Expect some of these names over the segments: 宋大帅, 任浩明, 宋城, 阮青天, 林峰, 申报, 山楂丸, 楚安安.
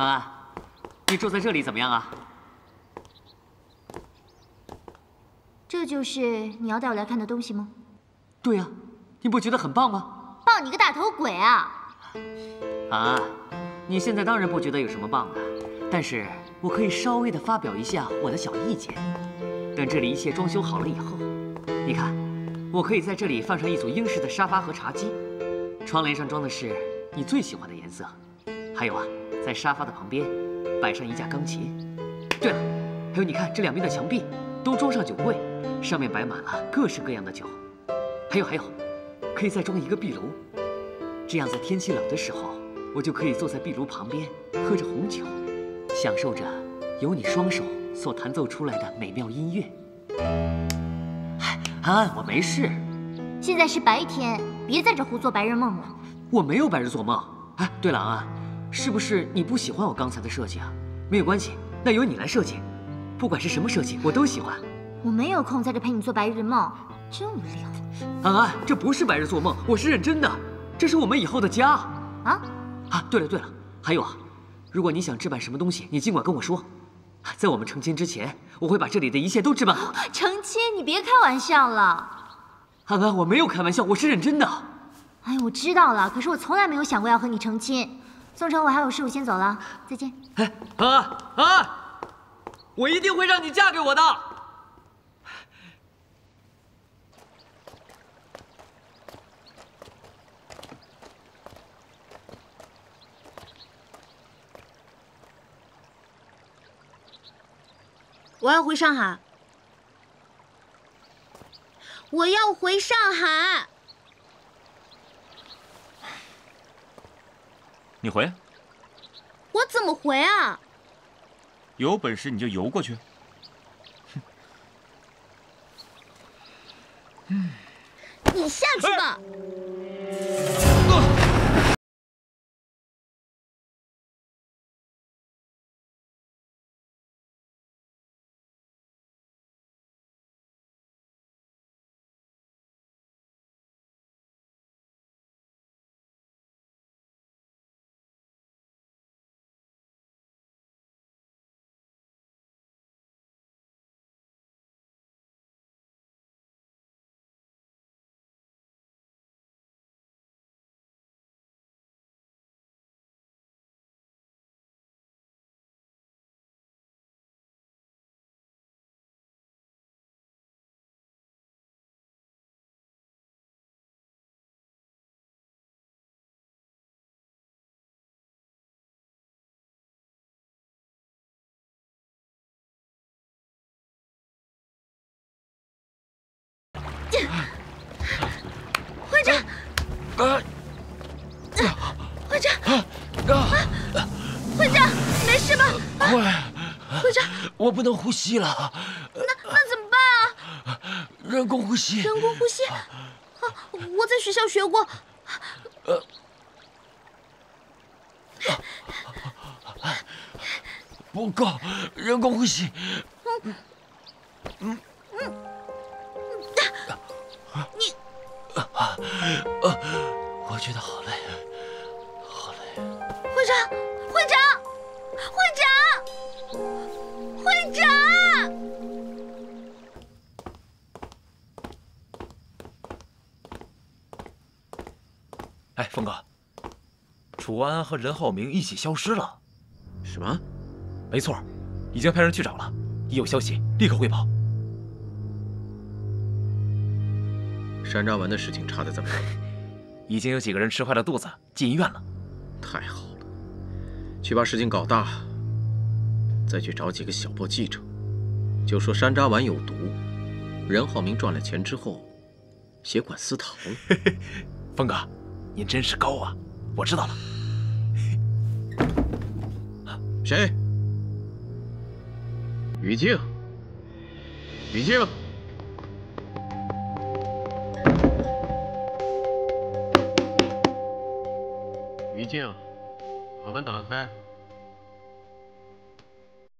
安安，你住在这里怎么样啊？这就是你要带我来看的东西吗？对呀，你不觉得很棒吗？棒你个大头鬼啊！安安，你现在当然不觉得有什么棒了，但是我可以稍微的发表一下我的小意见。等这里一切装修好了以后，你看，我可以在这里放上一组英式的沙发和茶几，窗帘上装的是你最喜欢的颜色。 还有啊，在沙发的旁边摆上一架钢琴。对了，还有你看这两边的墙壁都装上酒柜，上面摆满了各式各样的酒。还有，可以再装一个壁炉，这样在天气冷的时候，我就可以坐在壁炉旁边喝着红酒，享受着由你双手所弹奏出来的美妙音乐。哎，安安，我没事。现在是白天，别在这胡做白日梦了。我没有白日做梦。哎，对了，安安。 是不是你不喜欢我刚才的设计啊？没有关系，那由你来设计，不管是什么设计，我都喜欢。我没有空在这陪你做白日梦，真无聊。安安，这不是白日做梦，我是认真的，这是我们以后的家。啊，对了，还有啊，如果你想置办什么东西，你尽管跟我说。在我们成亲之前，我会把这里的一切都置办好的。成亲？你别开玩笑了。安安，我没有开玩笑，我是认真的。哎，我知道了，可是我从来没有想过要和你成亲。 宋城，我还有事，我先走了，再见。哎，啊！我一定会让你嫁给我的。我要回上海。 你回？我怎么回啊？有本事你就游过去。你下去吧。慧贞，慧贞，慧贞，没事吧？慧贞，我不能呼吸了。那怎么办啊？人工呼吸。人工呼吸？啊，我在学校学过。不够，人工呼吸。你，我觉得好累，好累。会长，会长，会长，会长。哎，峰哥，楚安和任浩明一起消失了。什么？没错，已经派人去找了，一有消息立刻汇报。 山楂丸的事情查得怎么样？已经有几个人吃坏了肚子，进医院了。太好了，去把事情搞大，再去找几个小报记者，就说山楂丸有毒，任浩明赚了钱之后，携款私逃了。峰哥，您真是高啊！我知道了。谁？雨静，雨静。 于静，我们等开。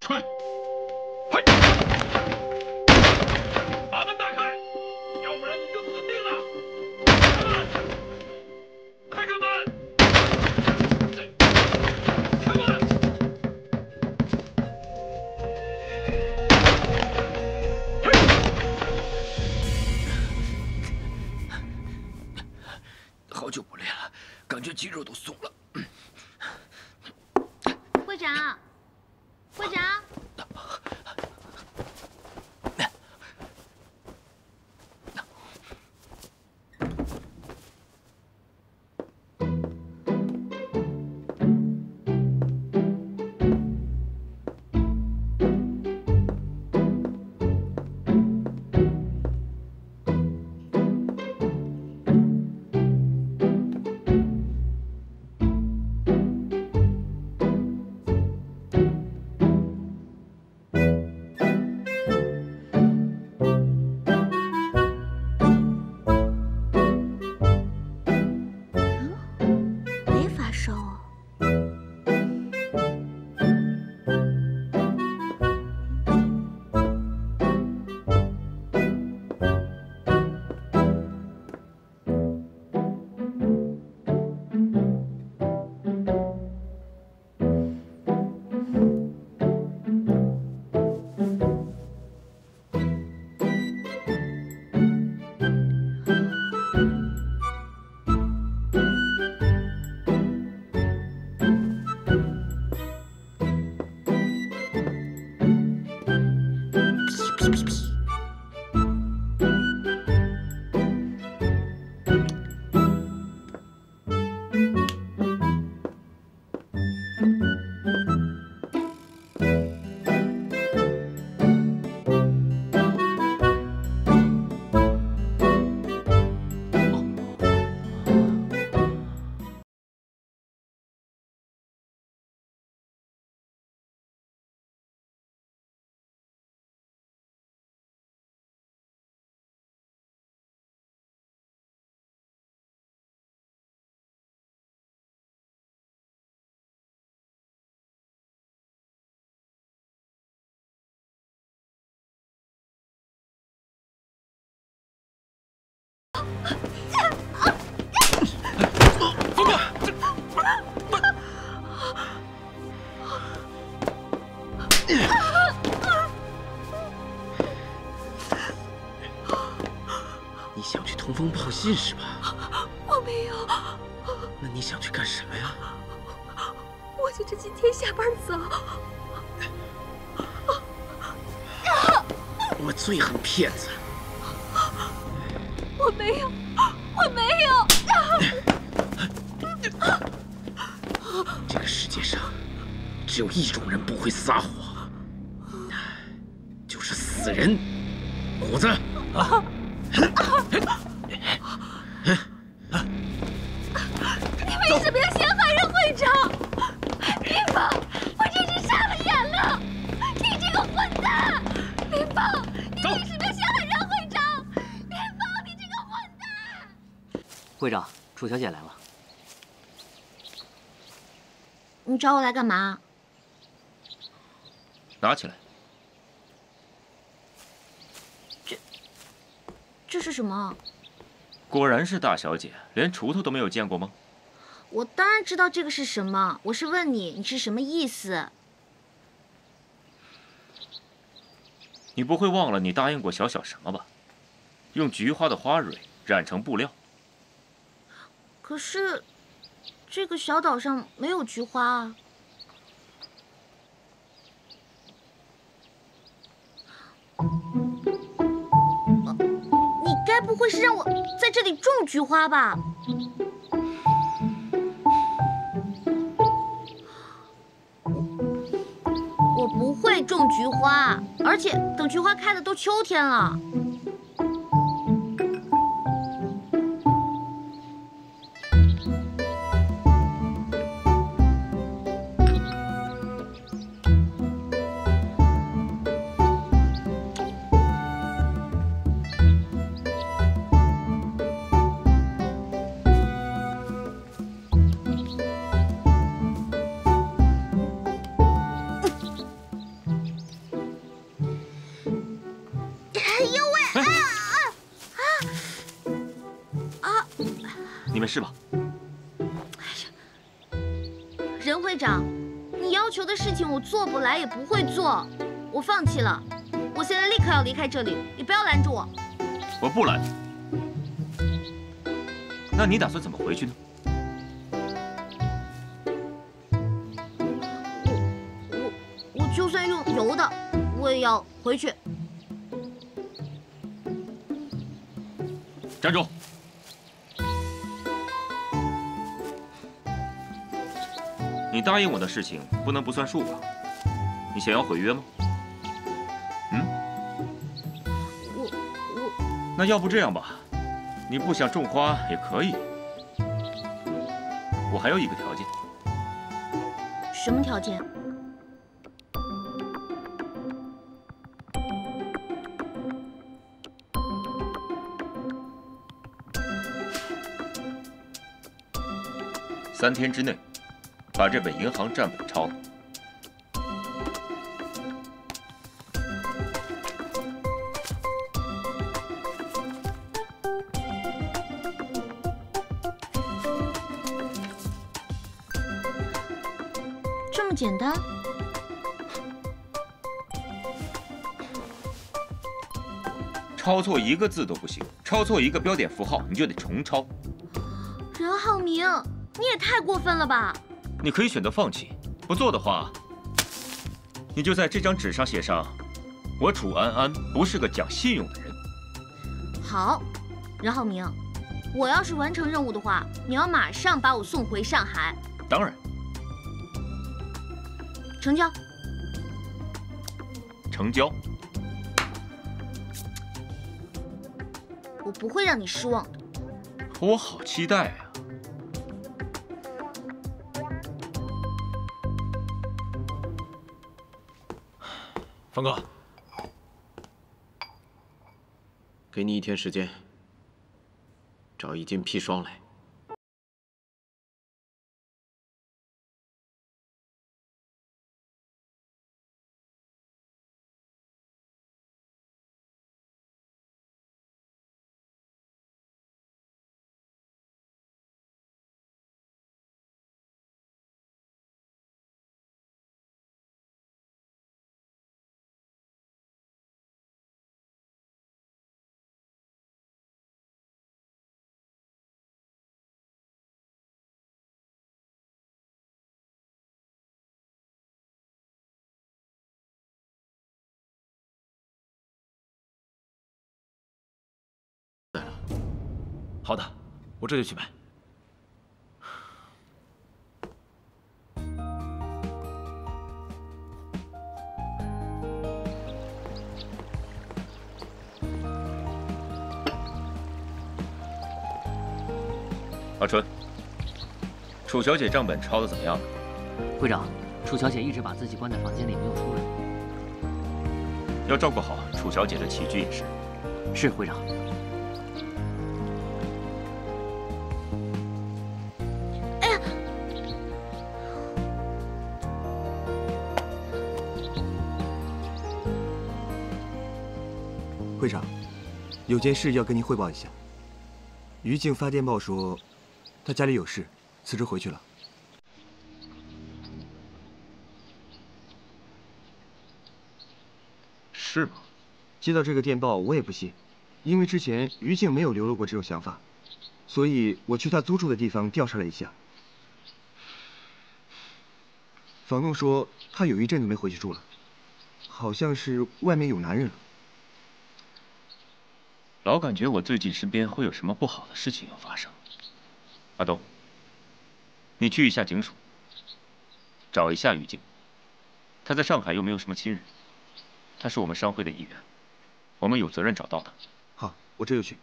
吹！嘿！把门打开，要不然你就死定了！开门！开开门！开门！感觉肌肉都松了。会长，会长。 你想去通风报信是吧？我没有。那你想去干什么呀？我就是今天下班早。我最恨骗子。我没有，我没有。这个世界上只有一种人不会撒谎，就是死人。虎子。啊。 你为什么要陷害任会长？林峰，我真是傻了眼了！你这个混蛋！林峰，你为什么要陷害任会长？林峰，你这个混蛋！会长，楚小姐来了。你找我来干嘛？拿起来。 这是什么？果然是大小姐，连锄头都没有见过吗？我当然知道这个是什么，我是问你，你是什么意思？你不会忘了你答应过小小什么吧？用菊花的花蕊染成布料。可是，这个小岛上没有菊花啊。该不会是让我在这里种菊花吧？我不会种菊花，而且等菊花开的都秋天了。是吧？哎呀，任会长，你要求的事情我做不来也不会做，我放弃了。我现在立刻要离开这里，你不要拦住我。我不拦。那你打算怎么回去呢？就算用游的，我也要回去。站住！你答应我的事情不能不算数吧？你想要毁约吗？嗯？我……那要不这样吧，你不想种花也可以。我还有一个条件。什么条件？ 3天之内，把这本银行占本抄了。这么简单？抄错一个字都不行，抄错一个标点符号你就得重抄。任浩明。 你也太过分了吧！你可以选择放弃，不做的话，你就在这张纸上写上“我楚安安不是个讲信用的人”。好，任浩明，我要是完成任务的话，你要马上把我送回上海。当然。成交。成交。我不会让你失望的。可我好期待啊！ 方哥，给你1天时间，找一件砒霜来。好的，我这就去买。阿春，楚小姐账本抄的怎么样了？会长，楚小姐一直把自己关在房间里没有出来。要照顾好楚小姐的起居饮食。是会长。 会长，有件事要跟您汇报一下。于静发电报说，她家里有事，辞职回去了。是吗？接到这个电报，我也不信，因为之前于静没有流露过这种想法，所以我去她租住的地方调查了一下。房东说，她有一阵子没回去住了，好像是外面有男人了。 老感觉我最近身边会有什么不好的事情要发生。阿东，你去一下警署，找一下于静。他在上海又没有什么亲人，他是我们商会的一员，我们有责任找到他。好，我这就去。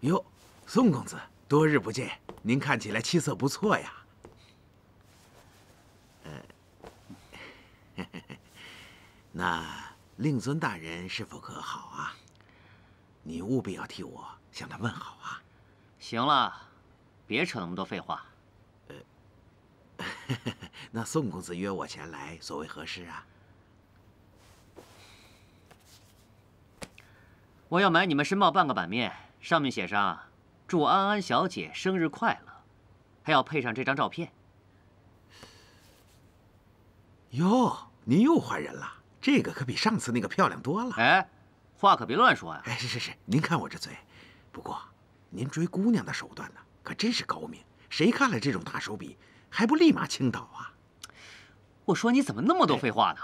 哟，宋公子，多日不见，您看起来气色不错呀。 那令尊大人是否可好啊？你务必要替我向他问好啊！行了，别扯那么多废话。那宋公子约我前来，所谓何事啊？我要买你们申报半个版面，上面写上“祝安安小姐生日快乐”，还要配上这张照片。哟，您又换人了。 这个可比上次那个漂亮多了。哎，话可别乱说呀！哎，是是是，您看我这嘴，不过，您追姑娘的手段呢，可真是高明。谁看了这种大手笔，还不立马倾倒啊？我说你怎么那么多废话呢？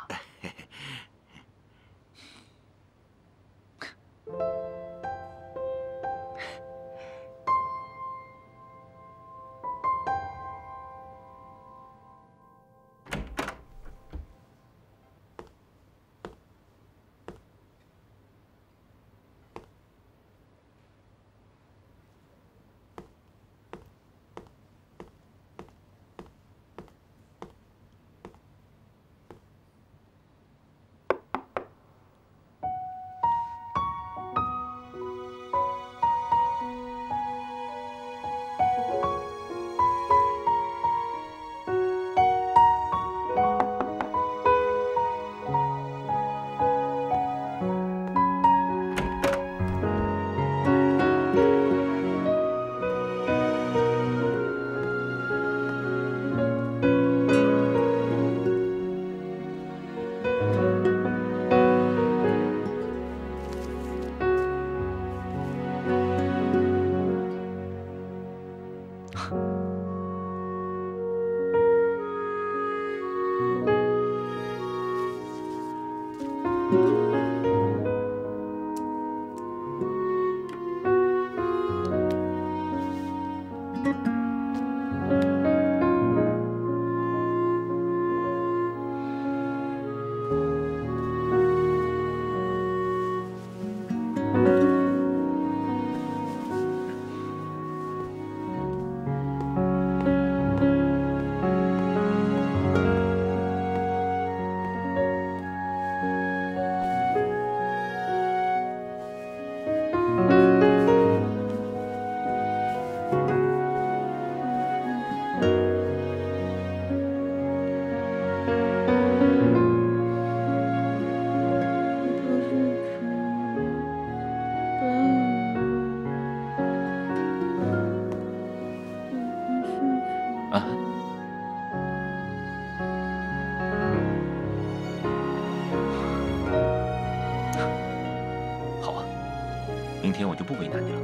明天我就不为难你了。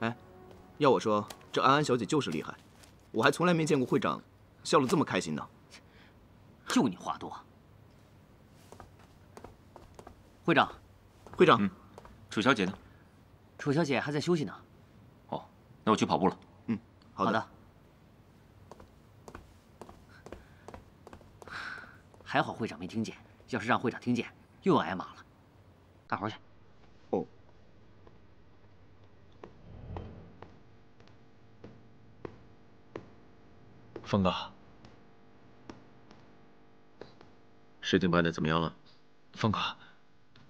哎，要我说，这安安小姐就是厉害，我还从来没见过会长笑得这么开心呢。就你话多，会长。 会长，楚小姐呢？楚小姐还在休息呢。哦，那我去跑步了。嗯，好的。好的。还好会长没听见，要是让会长听见，又要挨骂了。干活去。哦。峰哥，事情办得怎么样了？峰哥。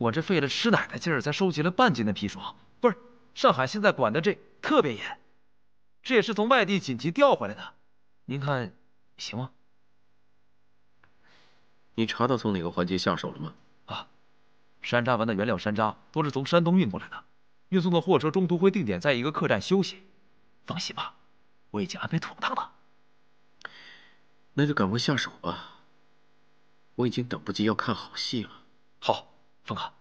我这费了师奶奶劲儿才收集了半斤的砒霜，不是上海现在管的这特别严，这也是从外地紧急调回来的，您看行吗？你查到从哪个环节下手了吗？啊，山楂丸的原料山楂都是从山东运过来的，运送的货车中途会定点在一个客栈休息。放心吧，我已经安排妥当了。那就赶快下手吧，我已经等不及要看好戏了。好。 峰哥，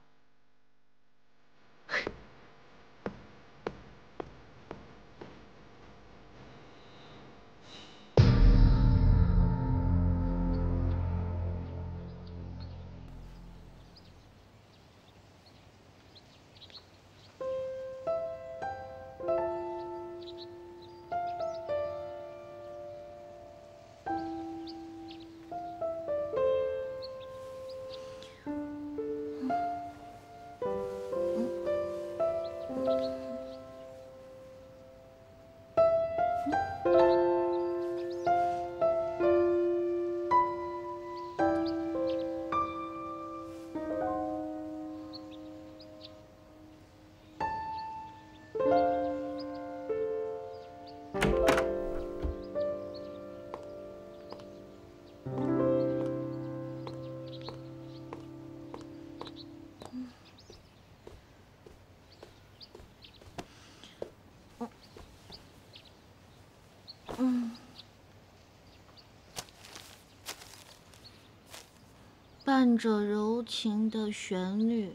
伴着柔情的旋律，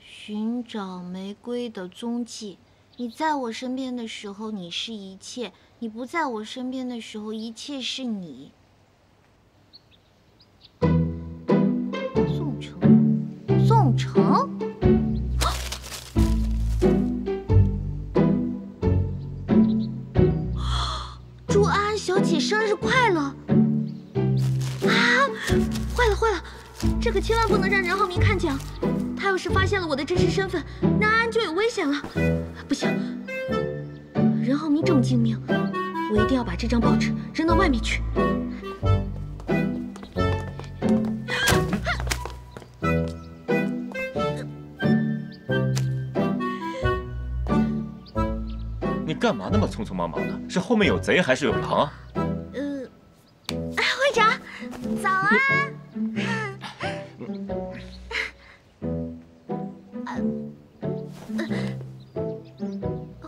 寻找玫瑰的踪迹。你在我身边的时候，你是一切；你不在我身边的时候，一切是你。 宋城，朱安小姐生日快乐！啊，坏了，这可千万不能让任浩明看见啊！他要是发现了我的真实身份，那安安就有危险了。不行，任浩明这么精明，我一定要把这张报纸扔到外面去。 干嘛那么匆匆忙忙的？是后面有贼还是有狼啊？会长，早啊！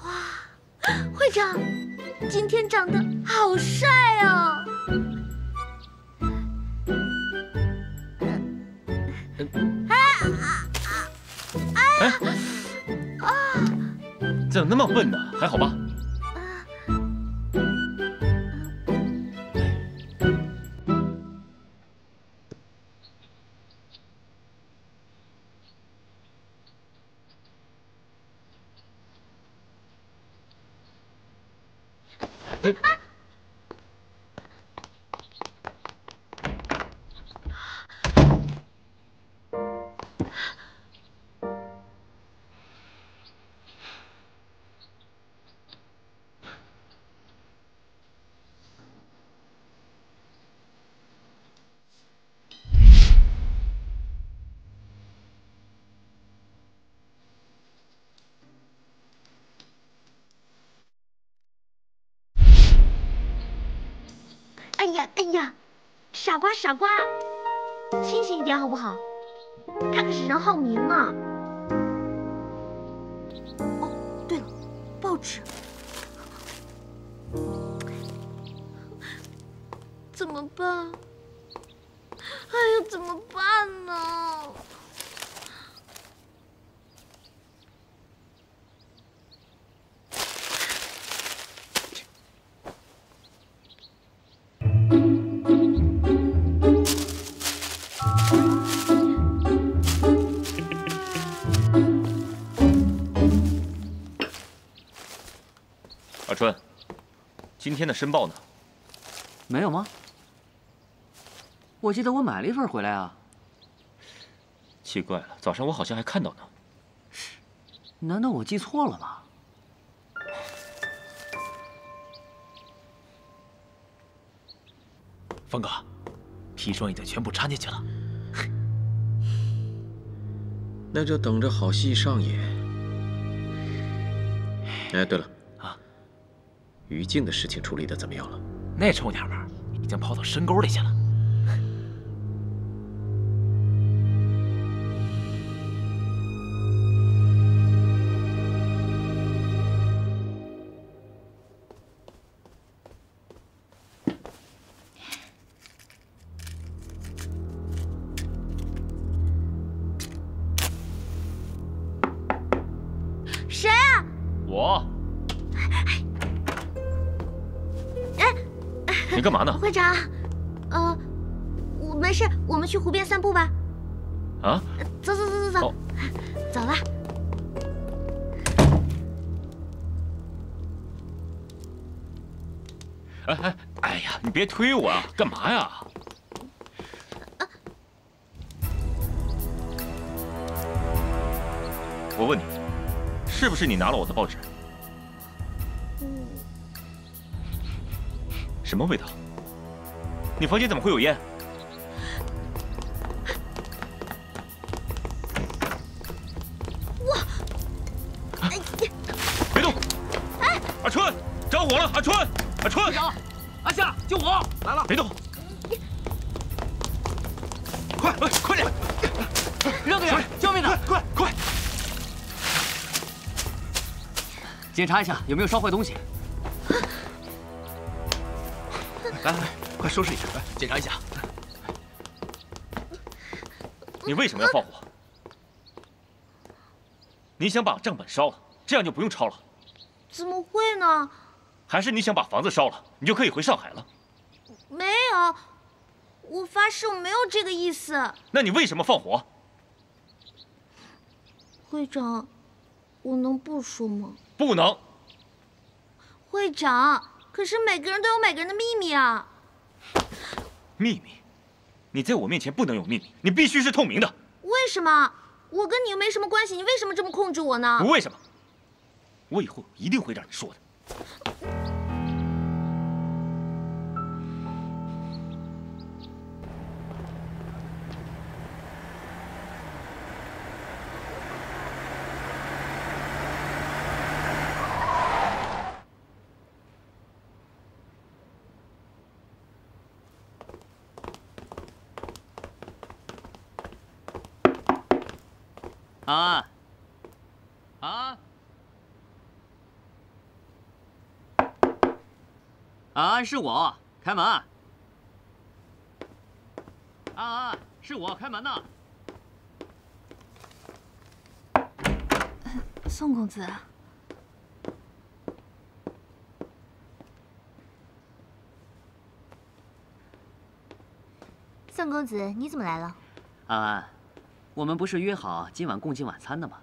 哇，会长，今天长得好帅哦！怎么那么笨呢？还好吧？ 哎呀，傻瓜，清醒一点好不好？他可是任浩明啊！哦，对了，报纸怎么办？哎呀，怎么办呢？今天的申报呢？没有吗？我记得我买了一份回来啊。奇怪了，早上我好像还看到呢。难道我记错了吧？方哥，砒霜已经全部掺进去了。那就等着好戏上演。哎，对了。 于静的事情处理的怎么样了？那臭娘们儿已经跑到深沟里去了。谁啊？我。 你干嘛呢，会长？我没事，我们去湖边散步吧。啊？走，走了。哎呀，你别推我啊！干嘛呀？我问你，是不是你拿了我的报纸？ 什么味道？你房间怎么会有烟？我，哎呀，别动！哎，阿春，着火了！阿春，阿夏，救我！来了，别动！快点，扔给我！救命啊！快！检查一下有没有烧坏东西。 来，快收拾一下，来检查一下。你为什么要放火？你想把账本烧了，这样就不用抄了？怎么会呢？还是你想把房子烧了，你就可以回上海了？没有，我发誓我没有这个意思。那你为什么放火？会长，我能不说吗？不能。会长，可是每个人都有每个人的秘密啊。秘密？ 你在我面前不能有秘密，你必须是透明的。为什么？我跟你又没什么关系，你为什么这么控制我呢？不为什么，我以后一定会让你说的。啊啊啊！是我，开门！啊，是我，开门呐！宋公子，宋公子，你怎么来了？啊。 我们不是约好今晚共进晚餐的吗？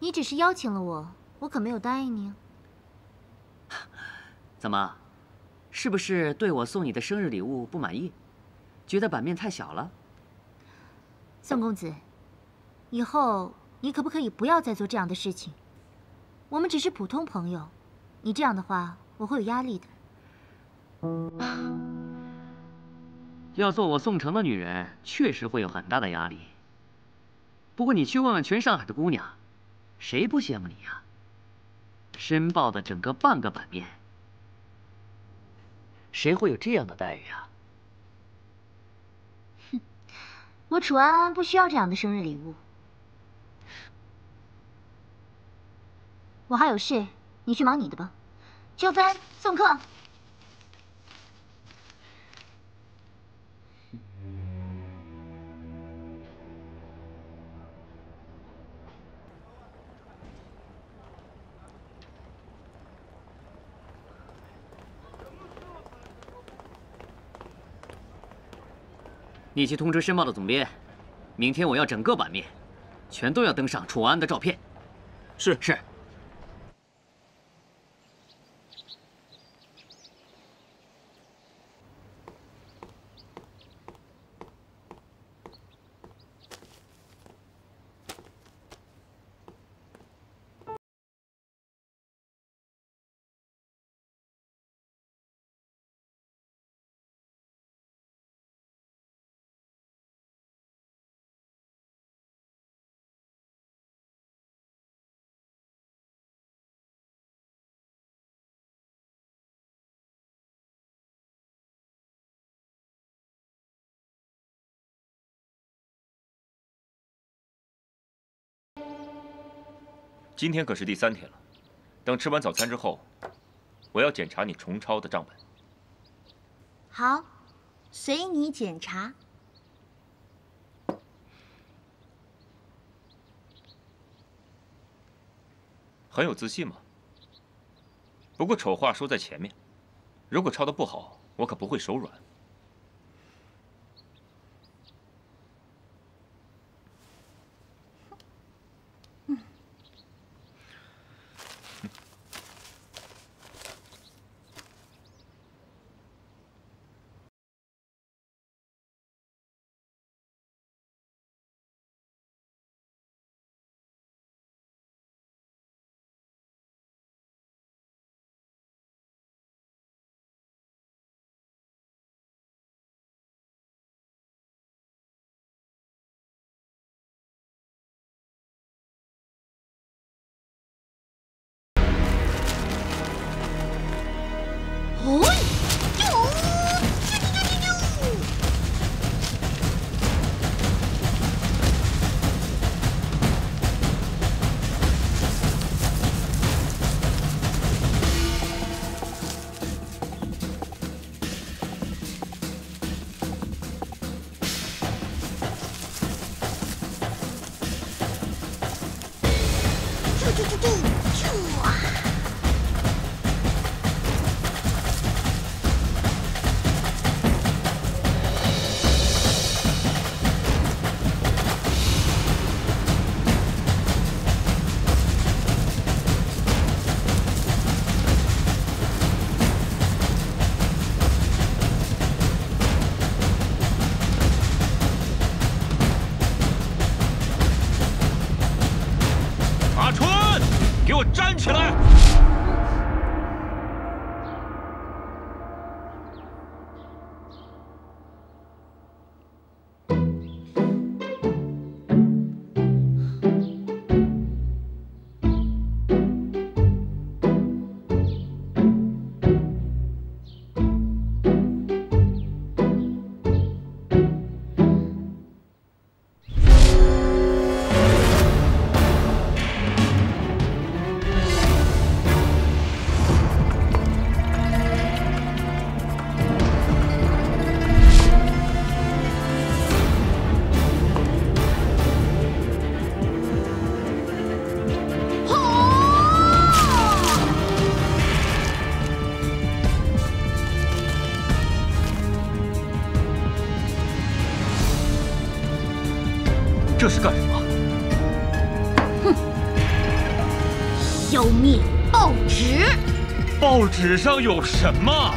你只是邀请了我，我可没有答应你。怎么，是不是对我送你的生日礼物不满意？觉得版面太小了？宋公子，以后你可不可以不要再做这样的事情？我们只是普通朋友，你这样的话我会有压力的。要做我宋城的女人，确实会有很大的压力。不过你去问问全上海的姑娘，谁不羡慕你呀？申报的整个半个版面，谁会有这样的待遇啊？哼，我楚安安不需要这样的生日礼物。我还有事，你去忙你的吧。秋帆，送客。 你去通知申报的总编，明天我要整个版面，全都要登上楚安的照片。是是。今天可是第3天了，等吃完早餐之后，我要检查你重抄的账本。好，随你检查。很有自信嘛。不过丑话说在前面，如果抄得不好，我可不会手软。这是干什么？哼！消灭报纸。报纸上有什么？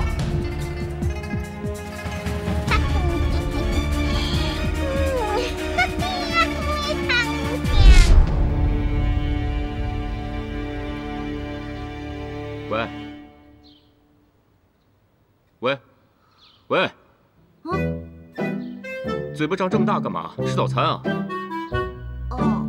喂，嘴巴张这么大干嘛？吃早餐啊！哦。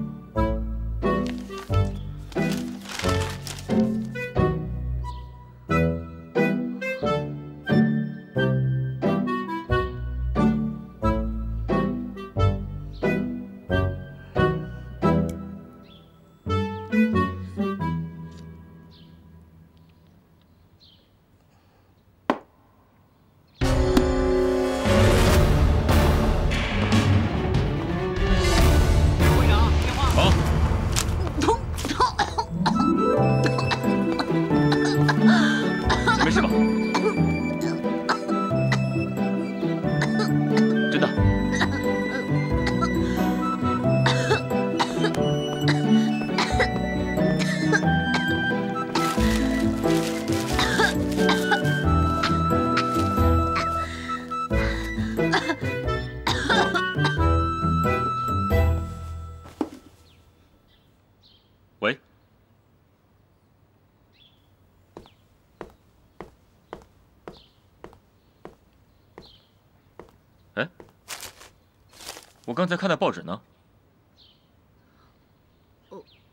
我刚才看到报纸呢，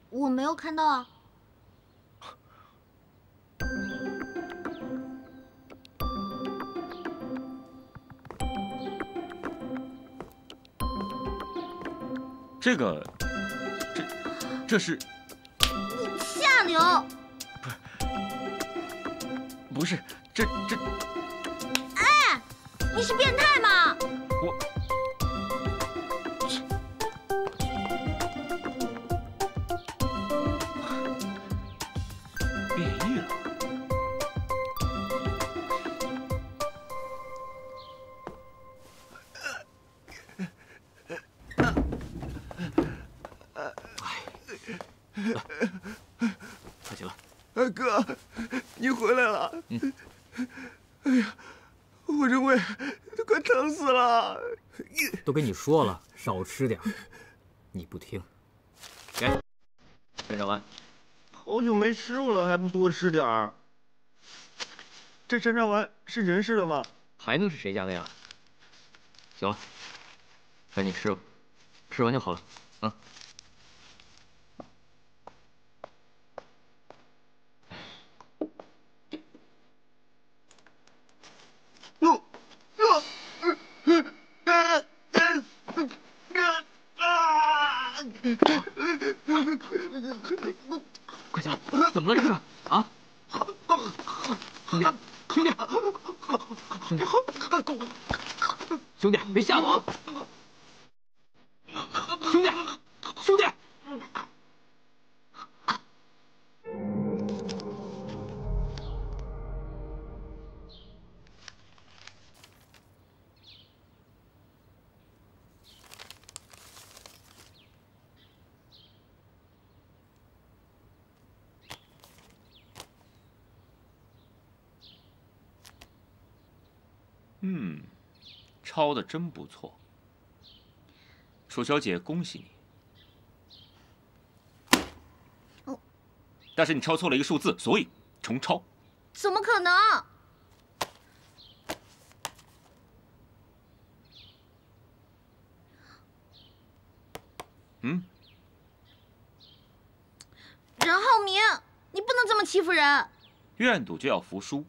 我没有看到啊。这是下流，不是这，哎，你是变态吗？我。 跟你说了，少吃点，你不听。给，跟上来。好久没吃过了，还不多吃点儿？这山楂丸是人吃的吗？还能是谁家的呀？行了，赶紧吃吧，吃完就好了。嗯。兄弟，别吓我！兄弟，兄弟，嗯，抄的真不错。楚小姐，恭喜你。哦，但是你抄错了一个数字，所以重抄。怎么可能？ 嗯，任浩明，你不能这么欺负人。愿赌就要服输，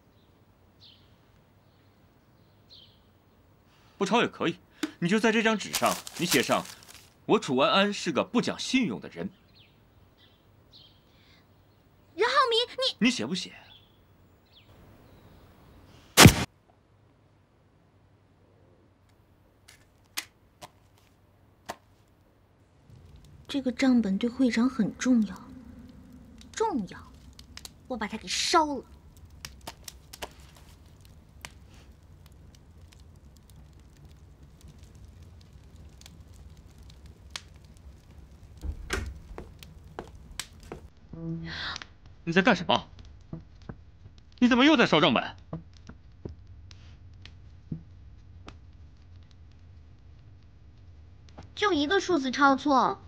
不抄也可以。你就在这张纸上，你写上“我楚安安是个不讲信用的人”。任浩明，你写不写？这个账本对会长很重要，重要，我把它给烧了。你在干什么？你怎么又在烧账本？ 就一个数字抄错，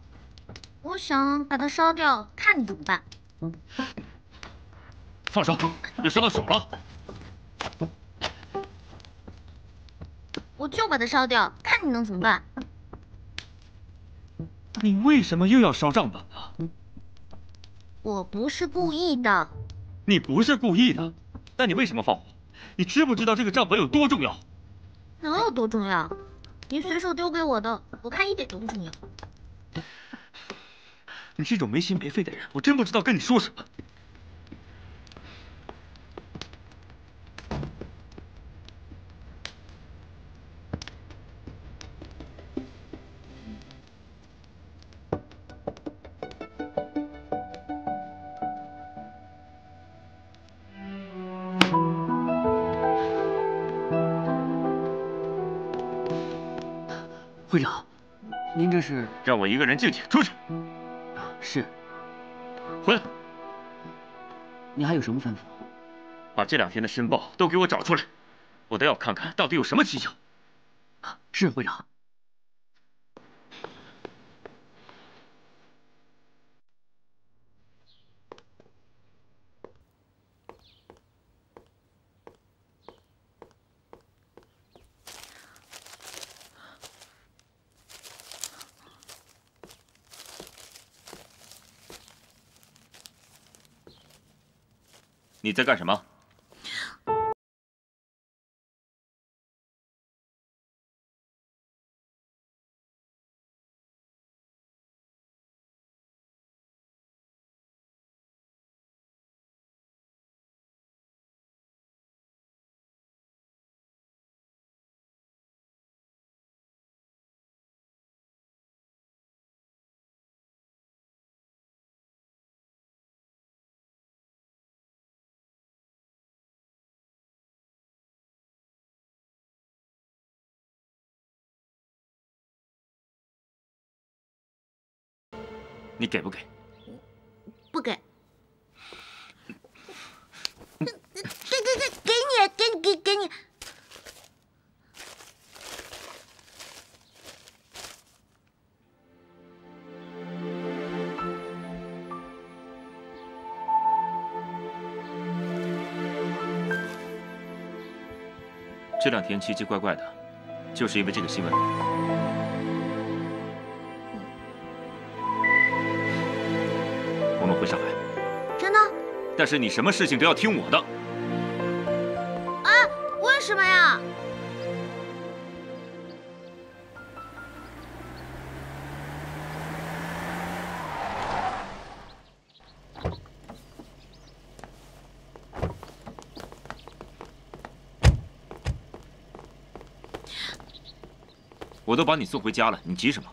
我想把它烧掉，看你怎么办。放手，别烧到手了。我就把它烧掉，看你能怎么办。你为什么又要烧账本啊？我不是故意的。你不是故意的，但你为什么放火？你知不知道这个账本有多重要？能有多重要？ 您随手丢给我的，我看一点都不重要。你这种没心没肺的人，我真不知道跟你说什么。会长，您这是让我一个人静静出去。是。回来。您还有什么吩咐？把这两天的申报都给我找出来，我倒要看看到底有什么蹊跷。是会长。你在干什么？你给不给？不给。给你。这两天奇奇怪怪的，就是因为这个新闻。 回上海，真的？但是你什么事情都要听我的。啊？为什么呀？我都把你送回家了，你急什么？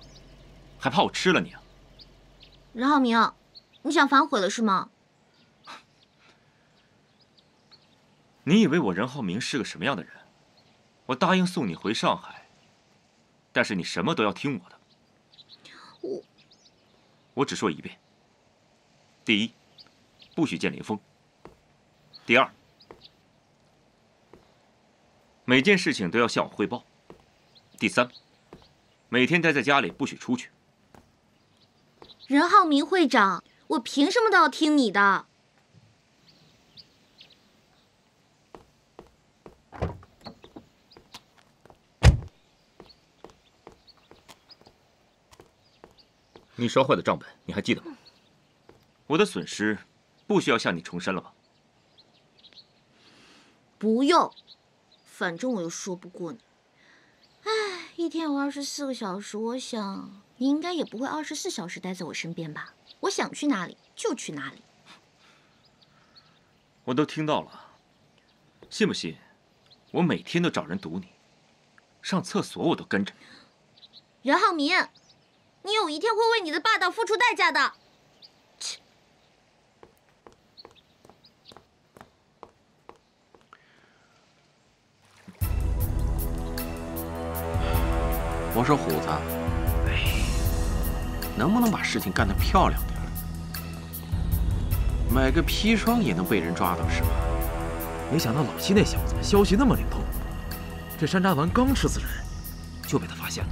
还怕我吃了你啊？任浩明。 你想反悔了是吗？你以为我任浩明是个什么样的人？我答应送你回上海，但是你什么都要听我的。我只说一遍：第一，不许见林峰；第二，每件事情都要向我汇报。第三，每天待在家里，不许出去。任浩明会长，我凭什么都要听你的？你烧坏的账本，你还记得吗？我的损失，不需要向你重申了吧？不用。 反正我又说不过你，哎，一天有24个小时，我想你应该也不会24小时待在我身边吧？我想去哪里就去哪里。我都听到了，信不信？我每天都找人堵你，上厕所我都跟着你。任浩明，你有一天会为你的霸道付出代价的。切。 我说虎子，哎，能不能把事情干得漂亮点？买个砒霜也能被人抓到是吧？没想到老七那小子消息那么灵通，这山楂丸刚吃死人，就被他发现了。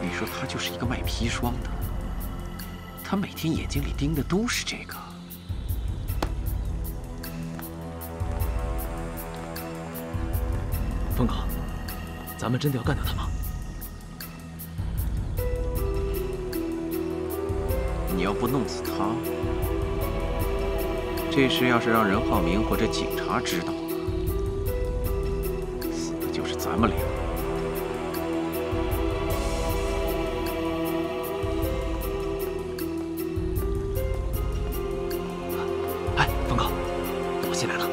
你说他就是一个卖砒霜的，他每天眼睛里盯的都是这个。 峰哥，咱们真的要干掉他吗？你要不弄死他，这事要是让任浩明或者警察知道了，死的就是咱们俩。哎，峰哥，我进来了。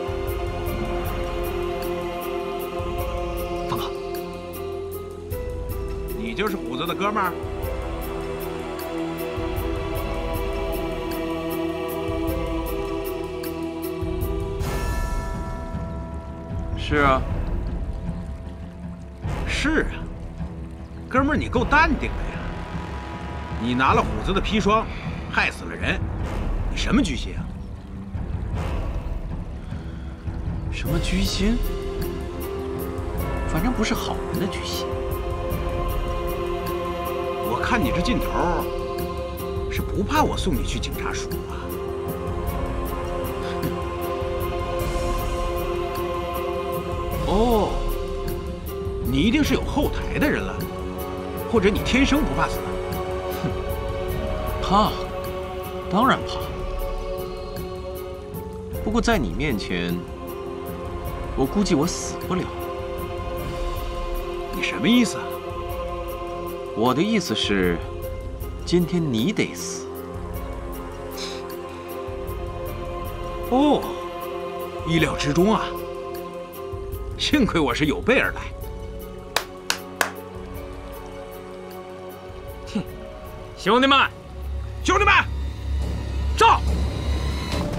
你就是虎子的哥们儿。是啊，是啊，哥们儿，你够淡定的呀！你拿了虎子的砒霜，害死了人，你什么居心啊？什么居心？反正不是好人的居心。 看你这劲头，是不怕我送你去警察署啊？哦，你一定是有后台的人了，或者你天生不怕死？哼，怕，当然怕。不过在你面前，我估计我死不了。你什么意思啊？ 我的意思是，今天你得死。哦，意料之中啊！幸亏我是有备而来。哼，兄弟们，兄弟们，上！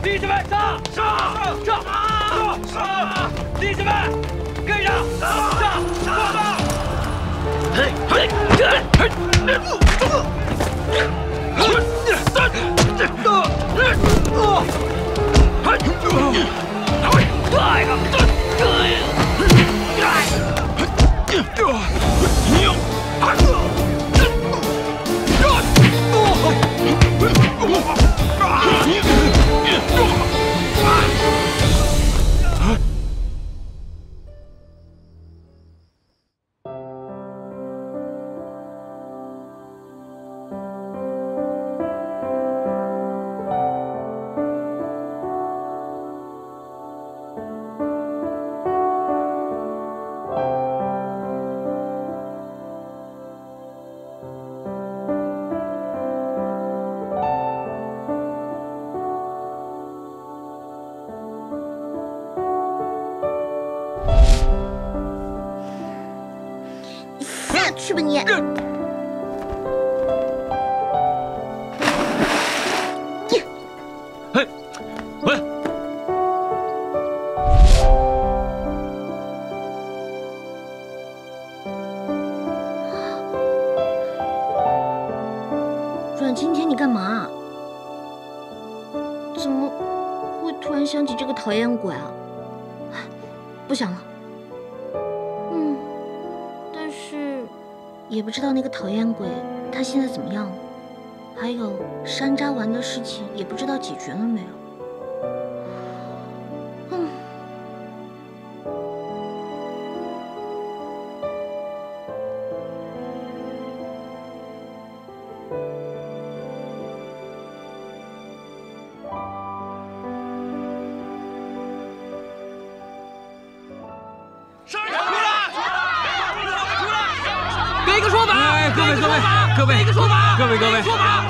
弟兄们，上！上！上！上！上！弟兄们，跟上！上！上！ 哎！ 去吧你！哎，喂！阮青天，你干嘛？怎么会突然想起这个讨厌鬼啊？不想了。嗯，但是也不知道那个讨厌鬼他现在怎么样了，还有山楂丸的事情也不知道解决了没有。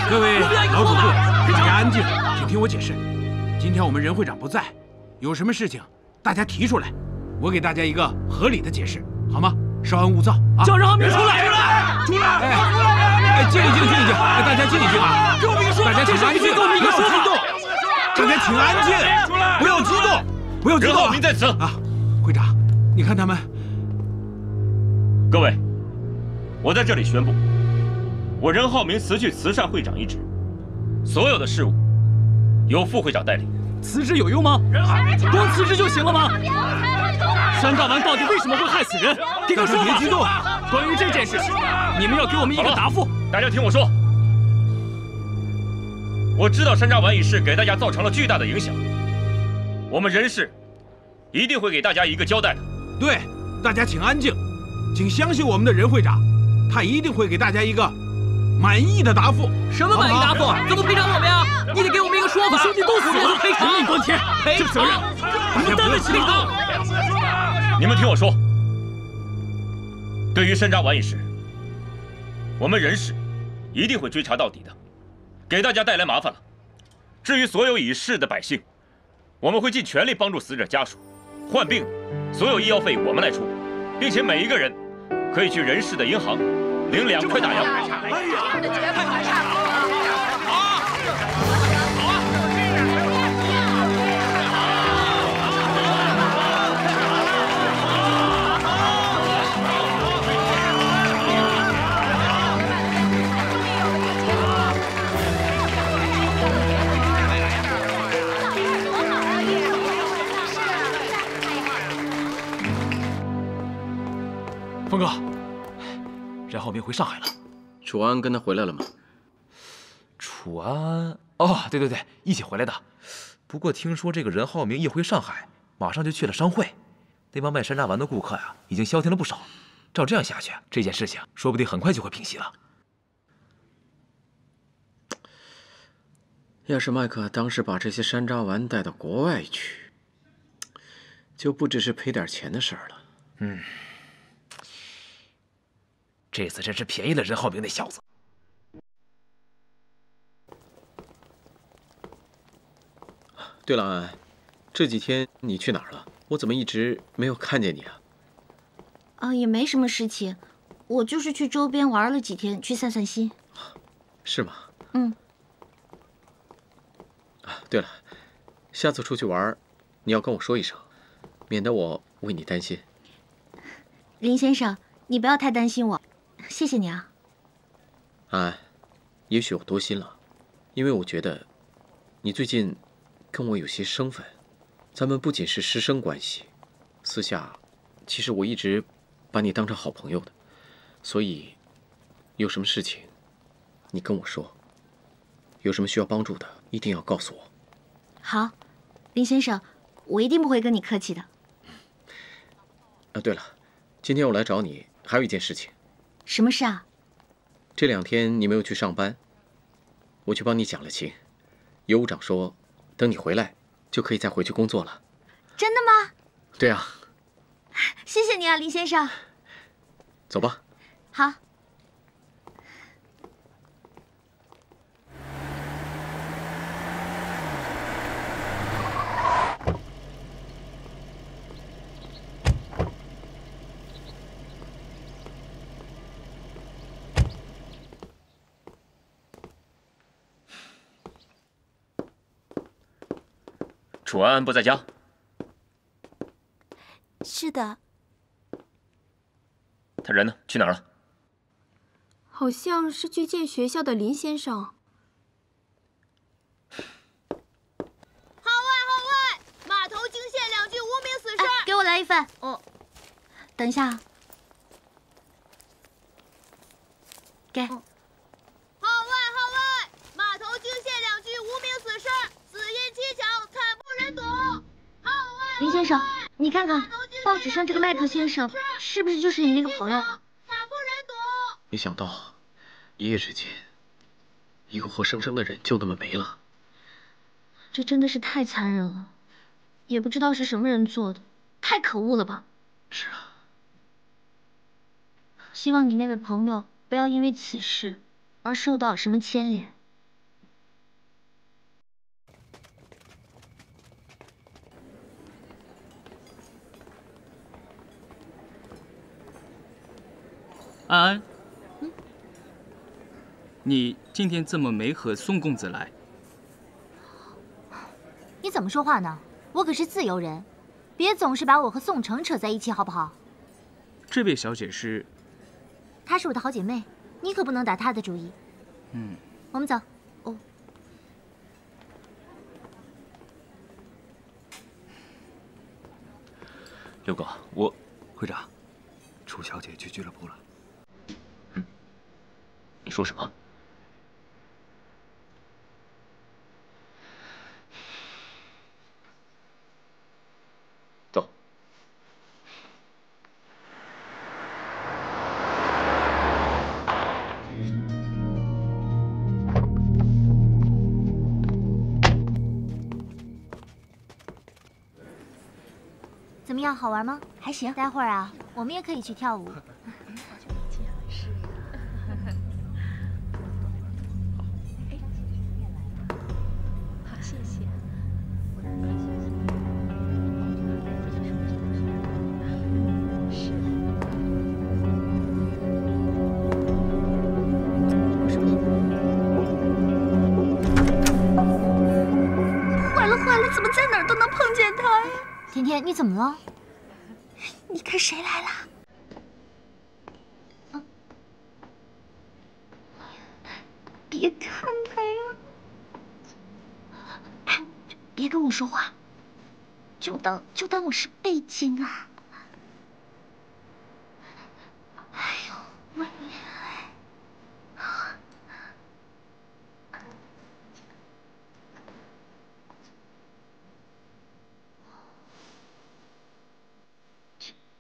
各位老主顾，大家安静，请听我解释。今天我们任会长不在，有什么事情大家提出来，我给大家一个合理的解释，好吗？稍安勿躁啊！叫人好命出来！静一静！哎，大家静一静啊！大家请安静，不要激动！大家请安静，不要激动！任浩明在此啊！会长，你看他们。各位，我在这里宣布。 我任浩明辞去慈善会长一职，所有的事务由副会长代理。辞职有用吗？光辞职就行了吗？山楂丸到底为什么会害死人？给个说法！别激动，关于这件事情，你们要给我们一个答复。大家听我说，我知道山楂丸一事给大家造成了巨大的影响，我们人事一定会给大家一个交代的。对，大家请安静，请相信我们的任会长，他一定会给大家一个。 满意的答复？什么满意答复？怎么赔偿我们呀？你得给我们一个说法！兄弟都死了，赔偿！人命关天，这责任我们担得起吗？你们听我说，对于山楂丸一事，我们人事一定会追查到底的，给大家带来麻烦了。至于所有已逝的百姓，我们会尽全力帮助死者家属。患病，所有医药费我们来出，并且每一个人可以去人事的银行。 零两快打烊！哎呀，这样的结果太差了！好，峰哥。 任浩明回上海了，楚安跟他回来了吗？楚安，哦，对，一起回来的。不过听说这个任浩明一回上海，马上就去了商会，那帮卖山楂丸的顾客呀，已经消停了不少。照这样下去，这件事情说不定很快就会平息了。要是麦克当时把这些山楂丸带到国外去，就不只是赔点钱的事儿了。嗯。 这次真是便宜了任浩明那小子。对了，安安，这几天你去哪儿了？我怎么一直没有看见你啊？啊，也没什么事情，我就是去周边玩了几天，去散散心。是吗？嗯。啊，对了，下次出去玩，你要跟我说一声，免得我为你担心。林先生，你不要太担心我。 谢谢你啊，安安，也许我多心了，因为我觉得你最近跟我有些生分，咱们不仅是师生关系，私下其实我一直把你当成好朋友的，所以有什么事情你跟我说，有什么需要帮助的一定要告诉我。好，林先生，我一定不会跟你客气的。啊，对了，今天我来找你还有一件事情。 什么事啊？这两天你没有去上班，我去帮你讲了情。尤务长说，等你回来就可以再回去工作了。真的吗？对啊。谢谢你啊，林先生。走吧。好。楚安安不在家。是的。他人呢？去哪儿了？好像是去见学校的林先生。号外！码头惊现两具无名死尸。给我来。一份。哦，等一下，给。哦 林先生，你看看报纸上这个麦克先生是不是就是你那个朋友？没想到一夜之间，一个活生生的人就那么没了。这真的是太残忍了，也不知道是什么人做的，太可恶了吧？是啊。希望你那位朋友不要因为此事而受到什么牵连。 安安，你今天怎么没和宋公子来？你怎么说话呢？我可是自由人，别总是把我和宋城扯在一起，好不好？这位小姐是？她是我的好姐妹，你可不能打她的主意。嗯，我们走。哦，六哥，会长，楚小姐去俱乐部了。 你说什么？走。怎么样？好玩吗？还行。待会儿啊，我们也可以去跳舞。 你怎么了？你看谁来了？啊！别看他呀！别跟我说话，就当我是背景啊！哎呦，喂！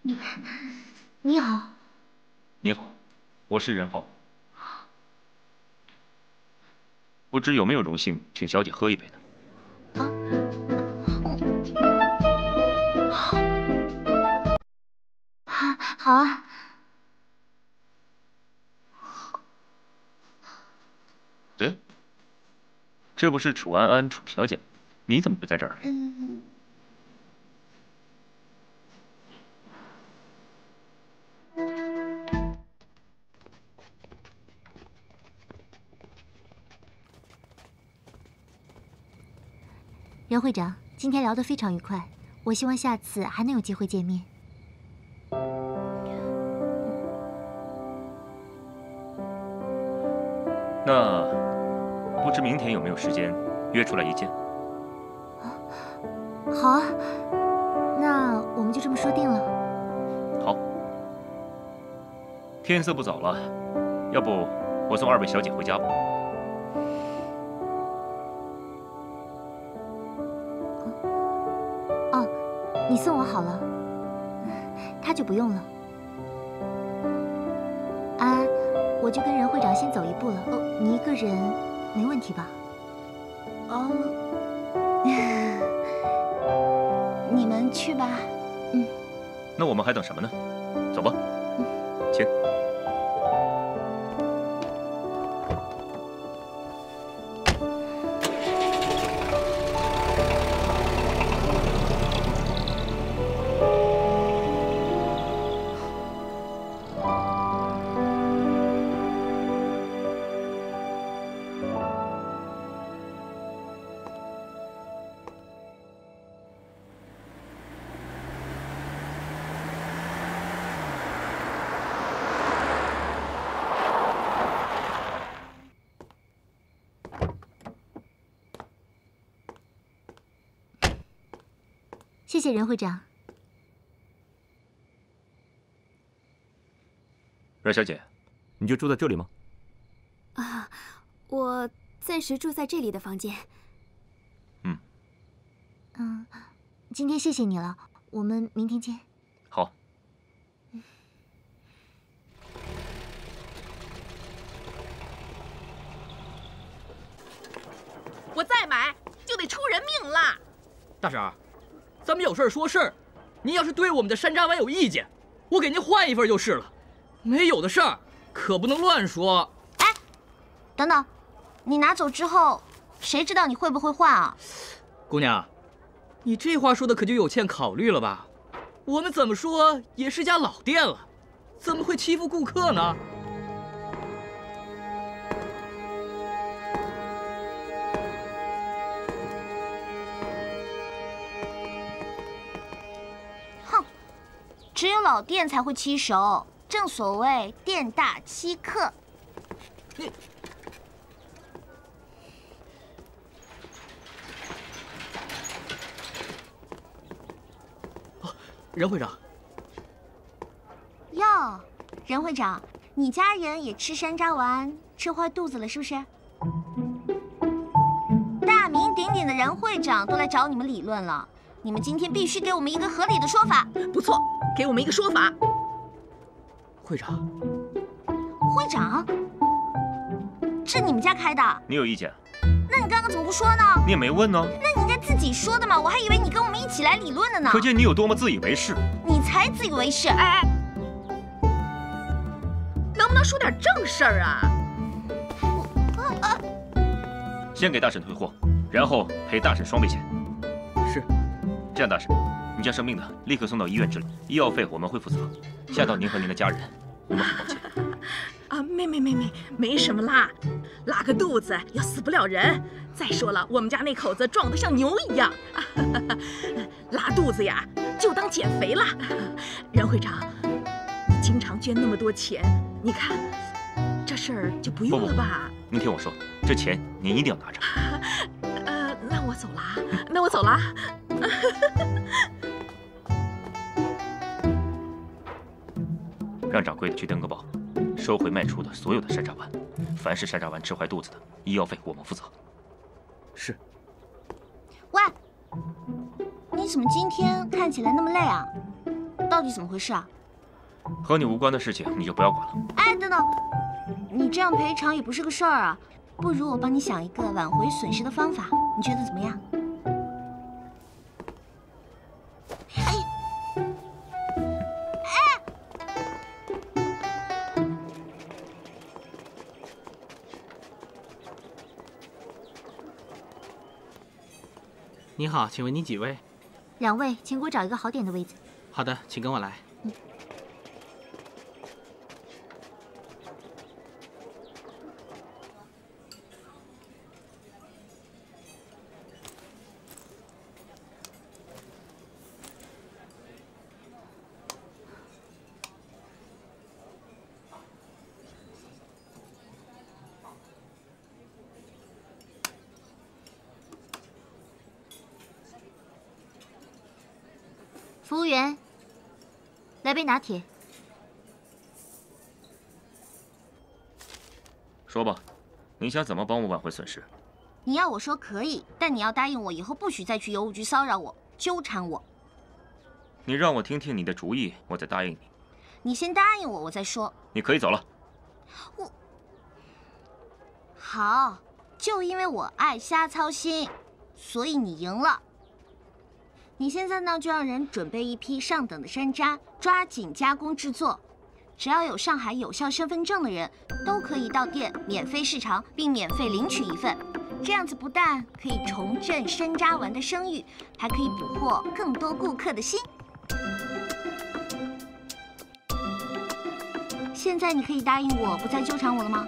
你好，你好，我是任浩。不知有没有荣幸请小姐喝一杯呢？啊，好啊。哎，这不是楚安安楚小姐，你怎么会在这儿？嗯 袁会长，今天聊得非常愉快，我希望下次还能有机会见面。那不知明天有没有时间约出来一见？啊，好啊，那我们就这么说定了。好，天色不早了，要不我送二位小姐回家吧。 你送我好了，他就不用了。安安，我就跟任会长先走一步了。哦，你一个人没问题吧？哦，你们去吧。嗯。那我们还等什么呢？走吧。嗯，请。谢谢任会长。阮小姐，你就住在这里吗？啊，我暂时住在这里的房间。嗯，今天谢谢你了，我们明天见。好。我再买就得出人命了。大婶，咱们有事说事儿。 您要是对我们的山楂丸有意见，我给您换一份就是了。没有的事儿可不能乱说。哎，等等，你拿走之后，谁知道你会不会换啊？姑娘，你这话说的可就有欠考虑了吧？我们怎么说也是家老店了，怎么会欺负顾客呢？ 只有老店才会欺熟，正所谓店大欺客。你，哦，任会长。哟，任会长，你家人也吃山楂丸，吃坏肚子了是不是？大名鼎鼎的任会长都来找你们理论了。 你们今天必须给我们一个合理的说法。不错，给我们一个说法。会长，会长，这你们家开的？你有意见？那你刚刚怎么不说呢？你也没问呢。那你应该自己说的嘛，我还以为你跟我们一起来理论的呢。可见你有多么自以为是。你才自以为是！哎，能不能说点正事儿啊？先给大婶退货，然后赔大婶双倍钱。是。 这样，大婶，你将生病的立刻送到医院治疗，医药费我们会负责。吓到您和您的家人，我们很抱歉。啊，没什么啦，拉个肚子又死不了人。再说了，我们家那口子壮得像牛一样，拉肚子呀就当减肥了。任会长，你经常捐那么多钱，你看这事儿就不用了吧？您听我说，这钱您一定要拿着。那我走了，让掌柜的去登个报，收回卖出的所有的山楂丸，凡是山楂丸吃坏肚子的，医药费我们负责。是。喂，你怎么今天看起来那么累啊？到底怎么回事啊？和你无关的事情你就不要管了。哎，等等，你这样赔偿也不是个事儿啊，不如我帮你想一个挽回损失的方法，你觉得怎么样？ 你好，请问你几位？两位，请给我找一个好点的位子。好的，请跟我来。嗯。服务员，来杯拿铁。说吧，您想怎么帮我挽回损失？你要我说可以，但你要答应我，以后不许再去邮务局骚扰我、纠缠我。你让我听听你的主意，我再答应你。你先答应我，我再说。你可以走了。我好，就因为我爱瞎操心，所以你赢了。 你现在呢，就让人准备一批上等的山楂，抓紧加工制作。只要有上海有效身份证的人，都可以到店免费试尝，并免费领取一份。这样子不但可以重振山楂丸的声誉，还可以捕获更多顾客的心。现在你可以答应我，不再纠缠我了吗？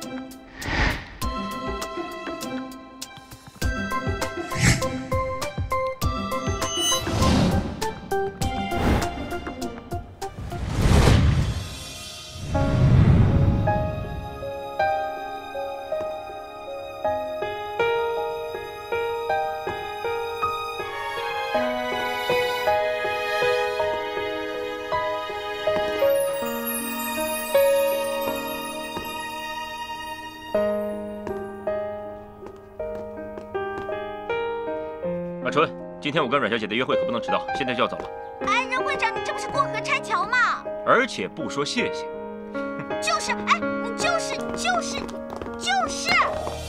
阿纯，今天我跟阮小姐的约会可不能迟到，现在就要走了。哎，任会长，你这不是过河拆桥吗？而且不说谢谢。就是，哎，你就是，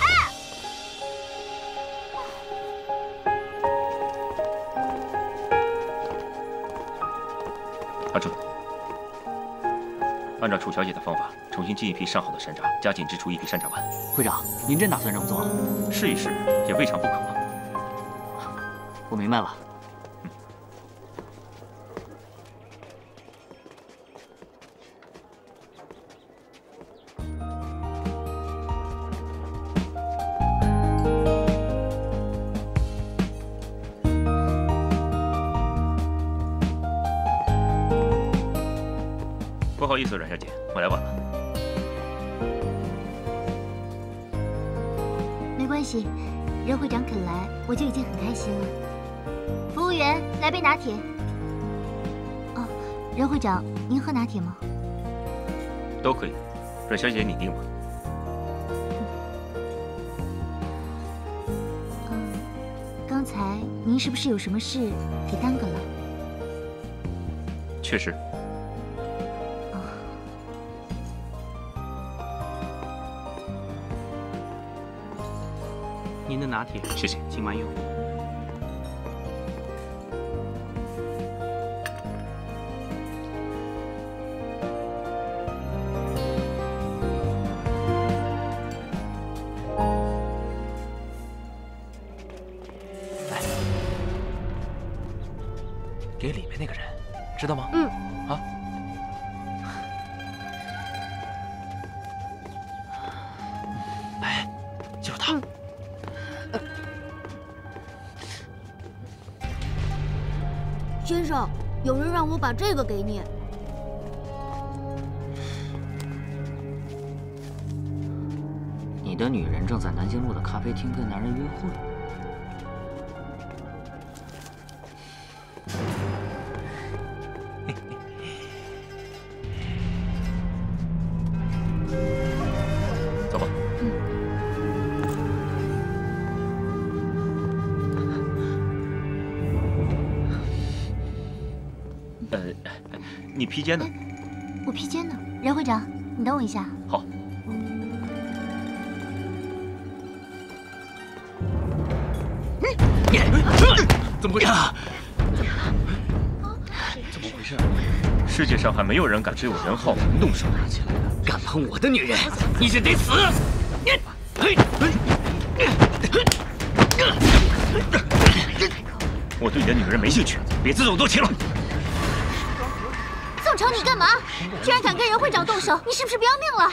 哎。 阿春，按照楚小姐的方法，重新进一批上好的山楂，加紧制出一批山楂丸。会长，您真打算这么做？啊？试一试也未尝不可嘛。我明白了。嗯、不好意思，阮小姐，我来晚了。没关系，任会长肯来，我就已经很开心了。服务员，来杯拿铁。哦，任会长，您喝拿铁吗？都可以。阮小姐，你定吧。嗯，刚才您是不是有什么事给耽搁了？确实。 您的拿铁，谢谢，请慢用。来，给里面那个人，知道吗？嗯。啊。哎，就是他。嗯 先生，有人让我把这个给你。你的女人正在南京路的咖啡厅跟男人约会。走吧。你披肩呢？我披肩呢。任会长，你等我一下。好。怎么回事？怎么回事？世界上还没有人敢对我任浩动手，敢碰我的女人，你是得死！我对你的女人没兴趣，别自作多情了。 瞅你干嘛？居然敢跟任会长动手，你是不是不要命了？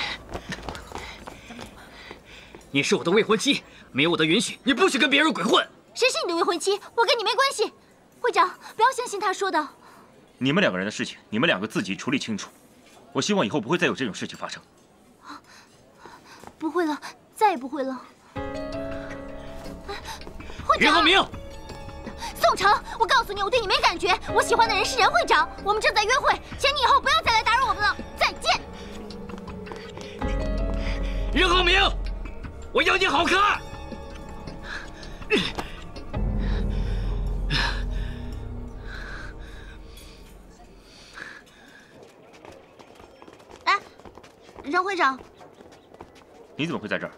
你是我的未婚妻，没有我的允许，你不许跟别人鬼混。谁是你的未婚妻？我跟你没关系。会长，不要相信他说的。你们两个人的事情，你们两个自己处理清楚。我希望以后不会再有这种事情发生。不会了，再也不会了。会长，任浩明。 宋城，我告诉你，我对你没感觉。我喜欢的人是任会长，我们正在约会，请你以后不要再来打扰我们了。再见。任浩明，我要你好看。哎，任会长，你怎么会在这儿？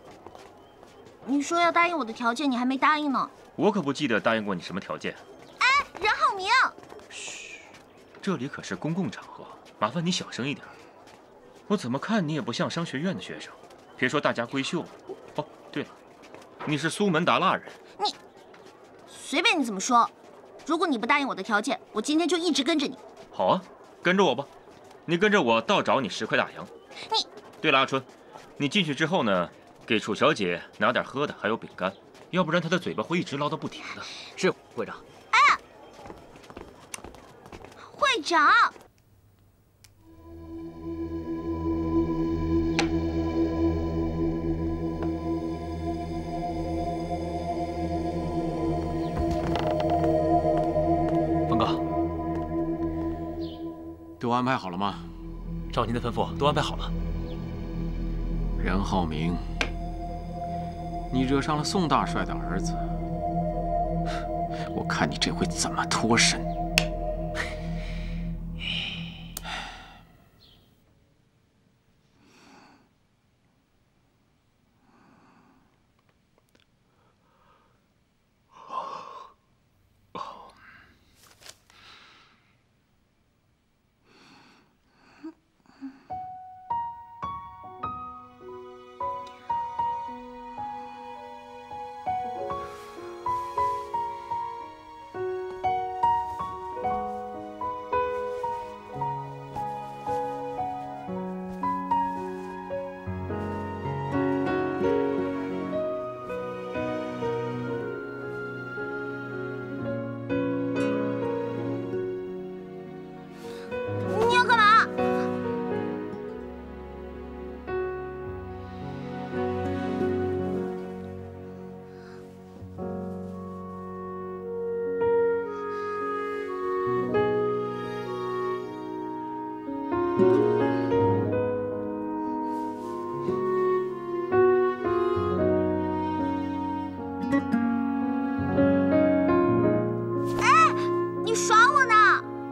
你说要答应我的条件，你还没答应呢。 我可不记得答应过你什么条件。哎，任浩明，嘘，这里可是公共场合，麻烦你小声一点。我怎么看你也不像商学院的学生，别说大家闺秀了。哦，对了，你是苏门答腊人。你随便你怎么说，如果你不答应我的条件，我今天就一直跟着你。好啊，跟着我吧，你跟着我倒找你10块大洋。你对了，阿春，你进去之后呢，给楚小姐拿点喝的，还有饼干。 要不然他的嘴巴会一直唠叨不停的。是会长。哎，会长，峰哥，都安排好了吗？照您的吩咐，都安排好了。任浩明。 你惹上了宋大帅的儿子，我看你这回怎么脱身！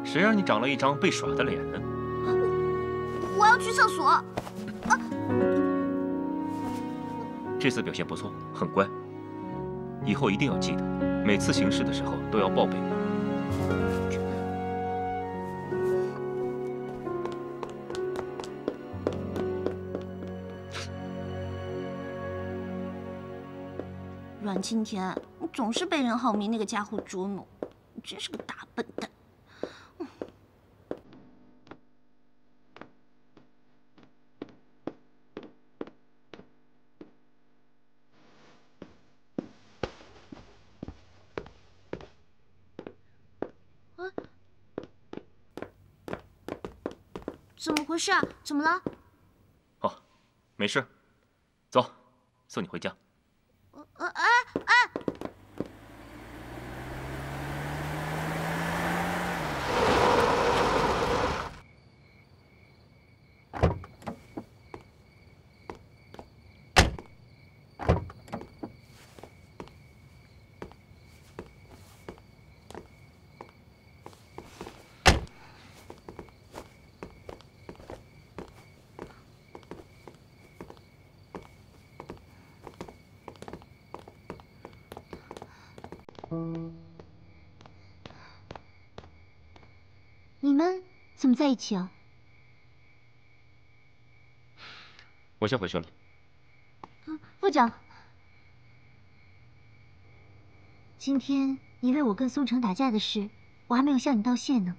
谁让你长了一张被耍的脸呢？我要去厕所。啊！这次表现不错，很乖。以后一定要记得，每次行事的时候都要报备我。阮经天，你总是被任浩明那个家伙捉弄，你真是个大笨蛋。 怎么回事？怎么了？哦，没事，走，送你回家。你们怎么在一起啊？我先回去了。副长，今天你为我跟松城打架的事，我还没有向你道谢呢。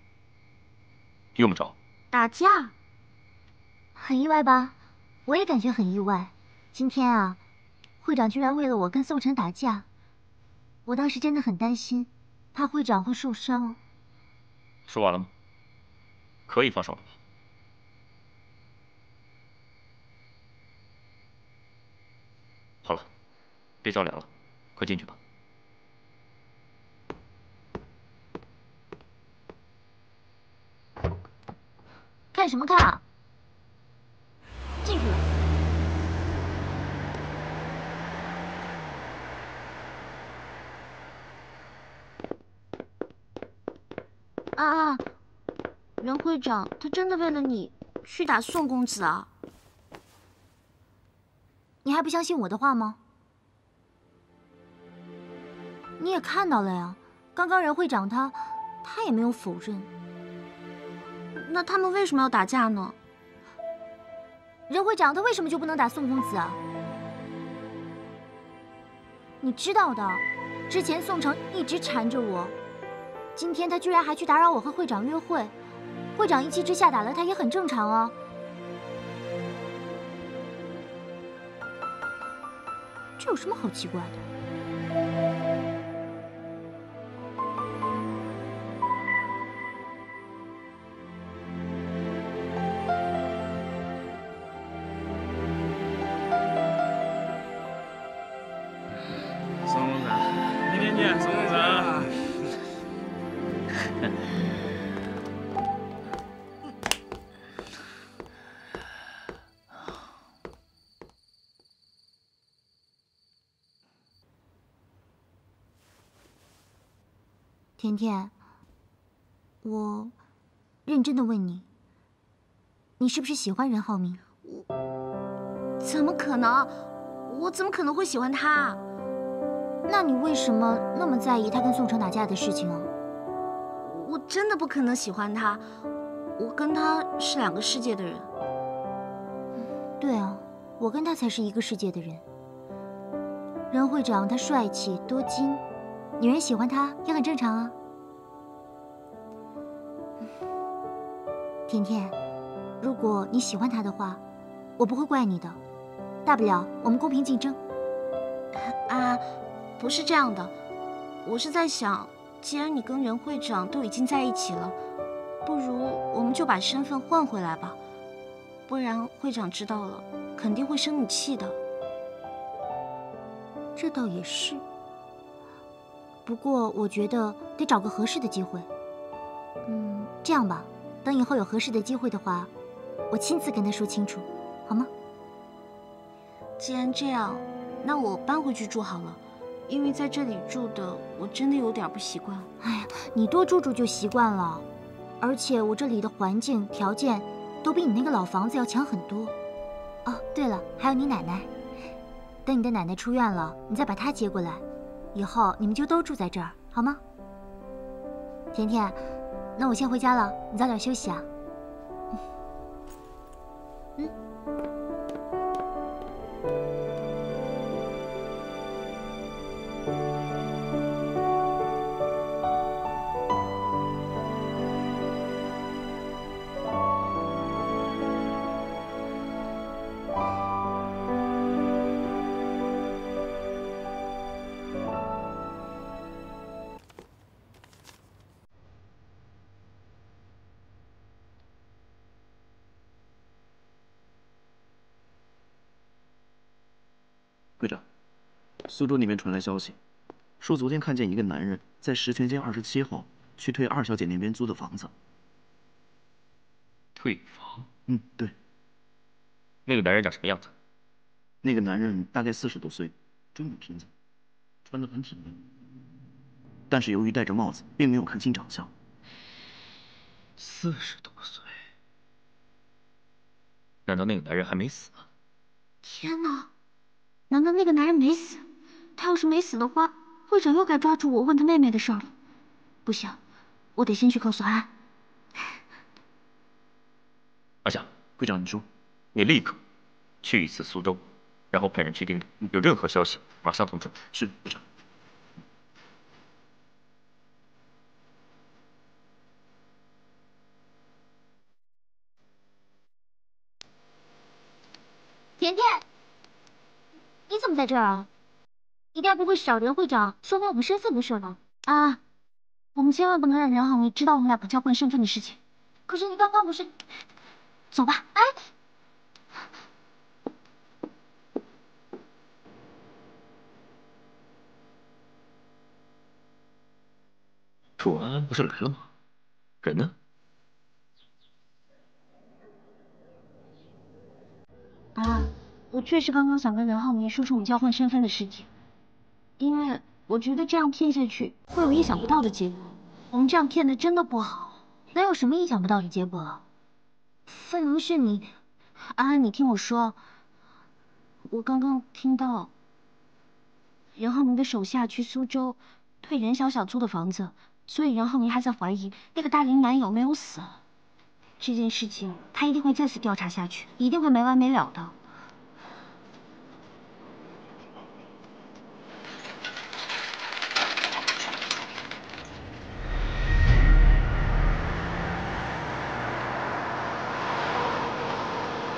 用不着。打架？很意外吧？我也感觉很意外。今天啊，会长居然为了我跟松城打架。 我当时真的很担心，怕会长会受伤。说完了吗？可以放手了吗？好了，别着凉了，快进去吧。看什么看啊？进去吧。 啊！任会长，他真的为了你去打宋公子啊？你还不相信我的话吗？你也看到了呀，刚刚任会长他也没有否认。那他们为什么要打架呢？任会长他为什么就不能打宋公子啊？你知道的，之前宋城一直缠着我。 今天他居然还去打扰我和会长约会，会长一气之下打了他也很正常啊。这有什么好奇怪的？宋公子，明天见，宋公子。甜甜，我认真的问你，你是不是喜欢任浩明？我怎么可能？我怎么可能会喜欢他啊？那你为什么那么在意他跟宋城打架的事情啊？我真的不可能喜欢他，我跟他是两个世界的人。对啊，我跟他才是一个世界的人。任会长他帅气多金。 女人喜欢他也很正常啊，甜甜，如果你喜欢他的话，我不会怪你的，大不了我们公平竞争。啊，不是这样的，我是在想，既然你跟袁会长都已经在一起了，不如我们就把身份换回来吧，不然会长知道了肯定会生你气的。这倒也是。 不过我觉得得找个合适的机会。这样吧，等以后有合适的机会的话，我亲自跟他说清楚，好吗？既然这样，那我搬回去住好了，因为在这里住的我真的有点不习惯。哎呀，你多住住就习惯了，而且我这里的环境条件都比你那个老房子要强很多。哦，对了，还有你奶奶，等你的奶奶出院了，你再把她接过来。 以后你们就都住在这儿，好吗？甜甜，那我先回家了，你早点休息啊。队长，苏州那边传来消息，说昨天看见一个男人在石泉街27号去退2小姐那边租的房子。退房？嗯，对。那个男人长什么样子？那个男人大概40多岁，中等身材，穿得很体面，但是由于戴着帽子，并没有看清长相。40多岁？难道那个男人还没死啊？天哪！ 难道那个男人没死？他要是没死的话，会长又该抓住我问他妹妹的事了。不行，我得先去告诉安。阿霞，会长，你说，你立刻去一次苏州，然后派人去盯着，有任何消息马上通知。是，会长。甜甜。 你怎么在这儿啊？你该不会是找袁会长说明我们身份的事吧？啊，我们千万不能让袁浩明知道我们俩交换身份的事情。可是你刚刚不是……走吧，哎。楚安不是来了吗？人呢？啊。 我确实刚刚想跟袁浩明说说我们交换身份的事情，因为我觉得这样骗下去会有意想不到的结果。我们这样骗的真的不好，哪有什么意想不到的结果啊？分明是你，安安，你听我说，我刚刚听到袁浩明的手下去苏州退任小小租的房子，所以袁浩明还在怀疑那个大龄男友没有死。这件事情他一定会再次调查下去，一定会没完没了的。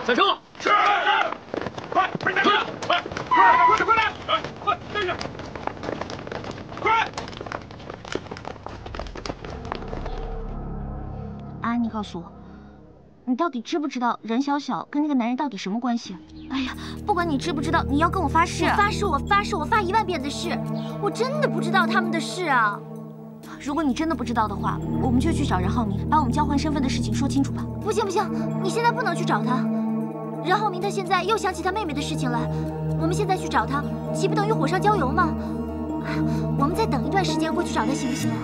上车！是，快，快点，快，快点，快，快，快！安，你告诉我，你到底知不知道任小小跟那个男人到底什么关系？哎呀，不管你知不知道，你要跟我发誓！我发誓，我发誓，我发10000遍的誓，我真的不知道他们的事啊！如果你真的不知道的话，我们就去找任浩明，把我们交换身份的事情说清楚吧。不行不行，你现在不能去找他。 任浩明他现在又想起他妹妹的事情来，我们现在去找他，岂不等于火上浇油吗？我们再等一段时间过去找他，行不行啊？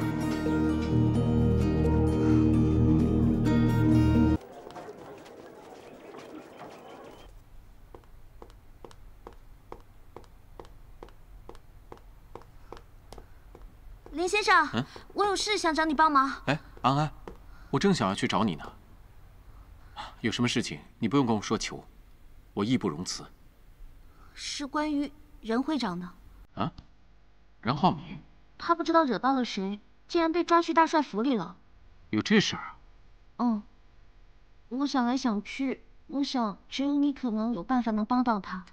林先生，嗯，我有事想找你帮忙。哎，安安，我正想要去找你呢。有什么事情你不用跟我说求，我义不容辞。是关于任会长的。啊，任浩明？他不知道惹到了谁，竟然被抓去大帅府里了。有这事儿啊？嗯，我想来想去，我想只有你可能有办法能帮到他。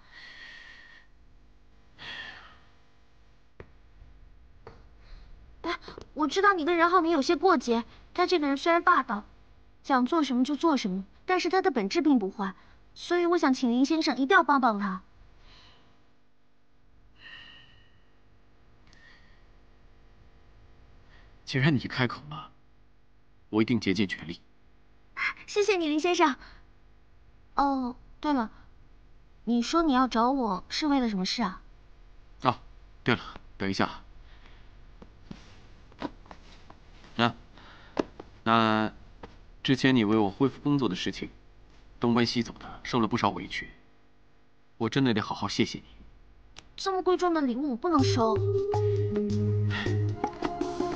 哎，我知道你跟任浩明有些过节。他这个人虽然霸道，想做什么就做什么，但是他的本质并不坏，所以我想请林先生一定要帮帮他。既然你开口了，我一定竭尽全力。谢谢你，林先生。哦，对了，你说你要找我是为了什么事啊？哦，对了，等一下。 啊，那之前你为我恢复工作的事情，东奔西走的，受了不少委屈，我真的得好好谢谢你。这么贵重的礼物我不能收。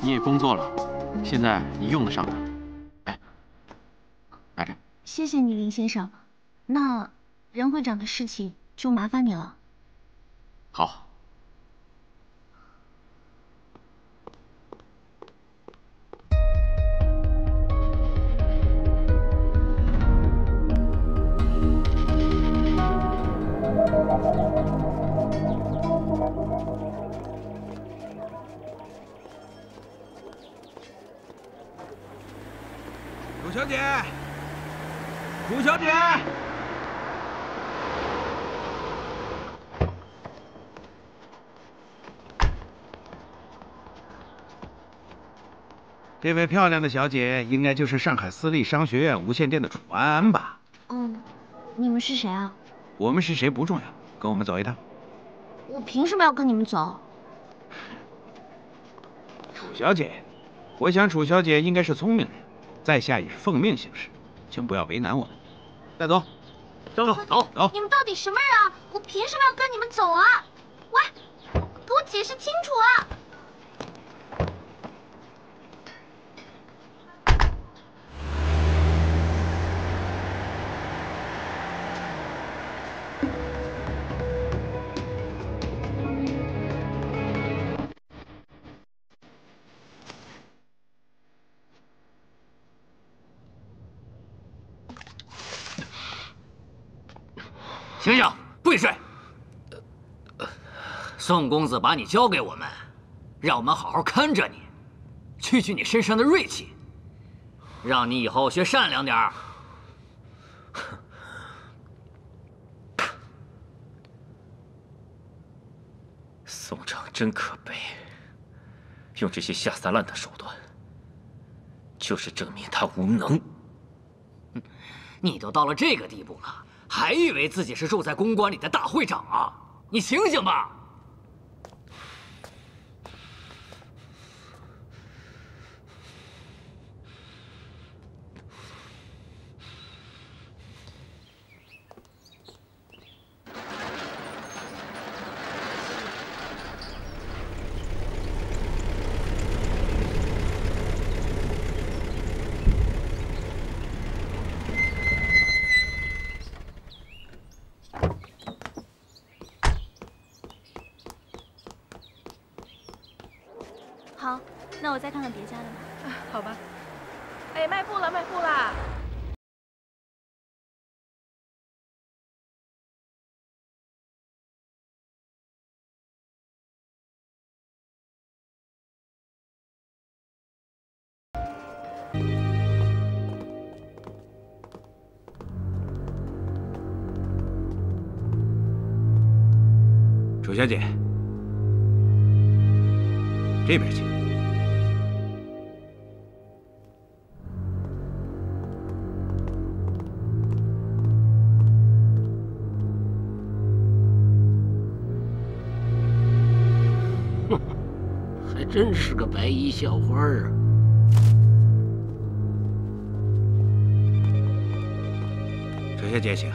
你也工作了，现在你用得上它。哎，拿着。谢谢你，林先生。那任会长的事情就麻烦你了。好。 小姐，谷小姐，这位漂亮的小姐应该就是上海私立商学院无线电的楚安安吧？嗯，你们是谁啊？我们是谁不重要，跟我们走一趟。我凭什么要跟你们走？楚小姐，我想楚小姐应该是聪明人。 在下也是奉命行事，请不要为难我们。带走，走！你们到底什么人啊？我凭什么要跟你们走啊？喂，给我解释清楚啊！醒醒，跪睡！宋公子把你交给我们，让我们好好看着你，去去你身上的锐气，让你以后学善良点儿。宋城真可悲，用这些下三滥的手段，就是证明他无能。你都到了这个地步了。 还以为自己是住在公馆里的大会长啊！你醒醒吧！好，那我再看看别家的吧。啊，好吧。哎，卖布了，卖布了。楚小姐，这边请。 真是个白衣校花啊！楚小姐，请。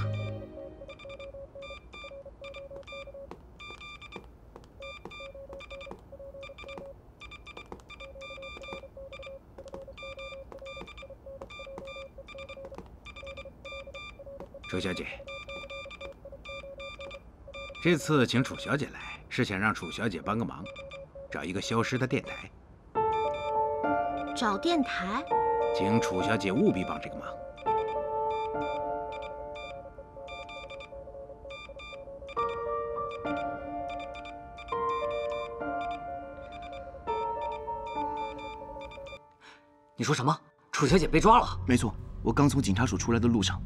楚小姐，这次请楚小姐来是想让楚小姐帮个忙，找一个消失的电台。找电台？请楚小姐务必帮这个忙。 你说什么？楚小姐被抓了？没错，我刚从警察署出来的路上，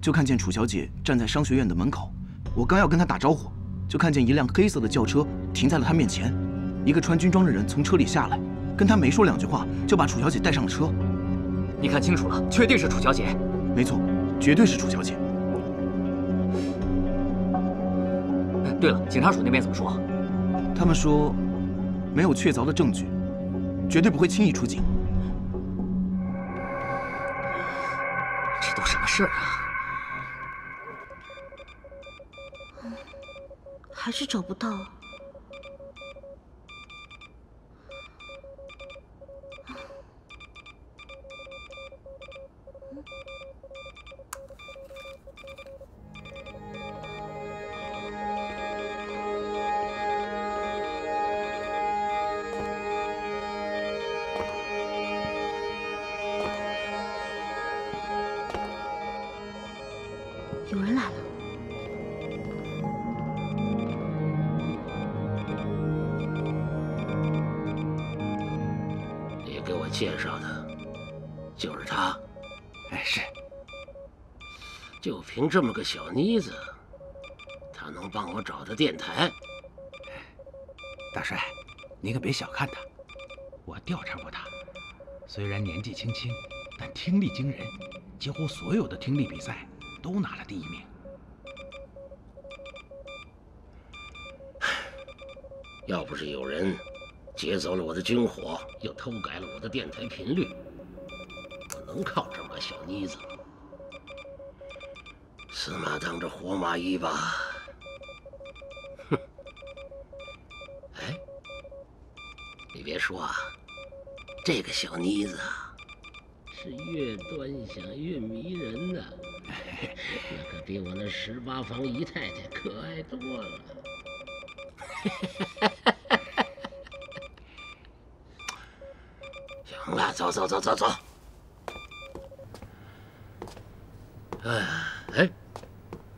就看见楚小姐站在商学院的门口。我刚要跟她打招呼，就看见一辆黑色的轿车停在了她面前。一个穿军装的人从车里下来，跟她没说两句话，就把楚小姐带上了车。你看清楚了，确定是楚小姐？没错，绝对是楚小姐。对了，警察署那边怎么说？他们说，没有确凿的证据，绝对不会轻易出警。 是啊，还是找不到。有人来了。你给我介绍的，就是他。哎，是。就凭这么个小妮子，他能帮我找到电台？大帅，您可别小看他。我调查过他，虽然年纪轻轻，但听力惊人，几乎所有的听力比赛。 都拿了第一名。要不是有人劫走了我的军火，又偷改了我的电台频率，我能靠这么个小妮子吗？死马当着活马医吧。哼！哎，你别说啊，这个小妮子啊，是越端详越迷人的。 那可比我那18房姨太太可爱多了。行了，走。哎，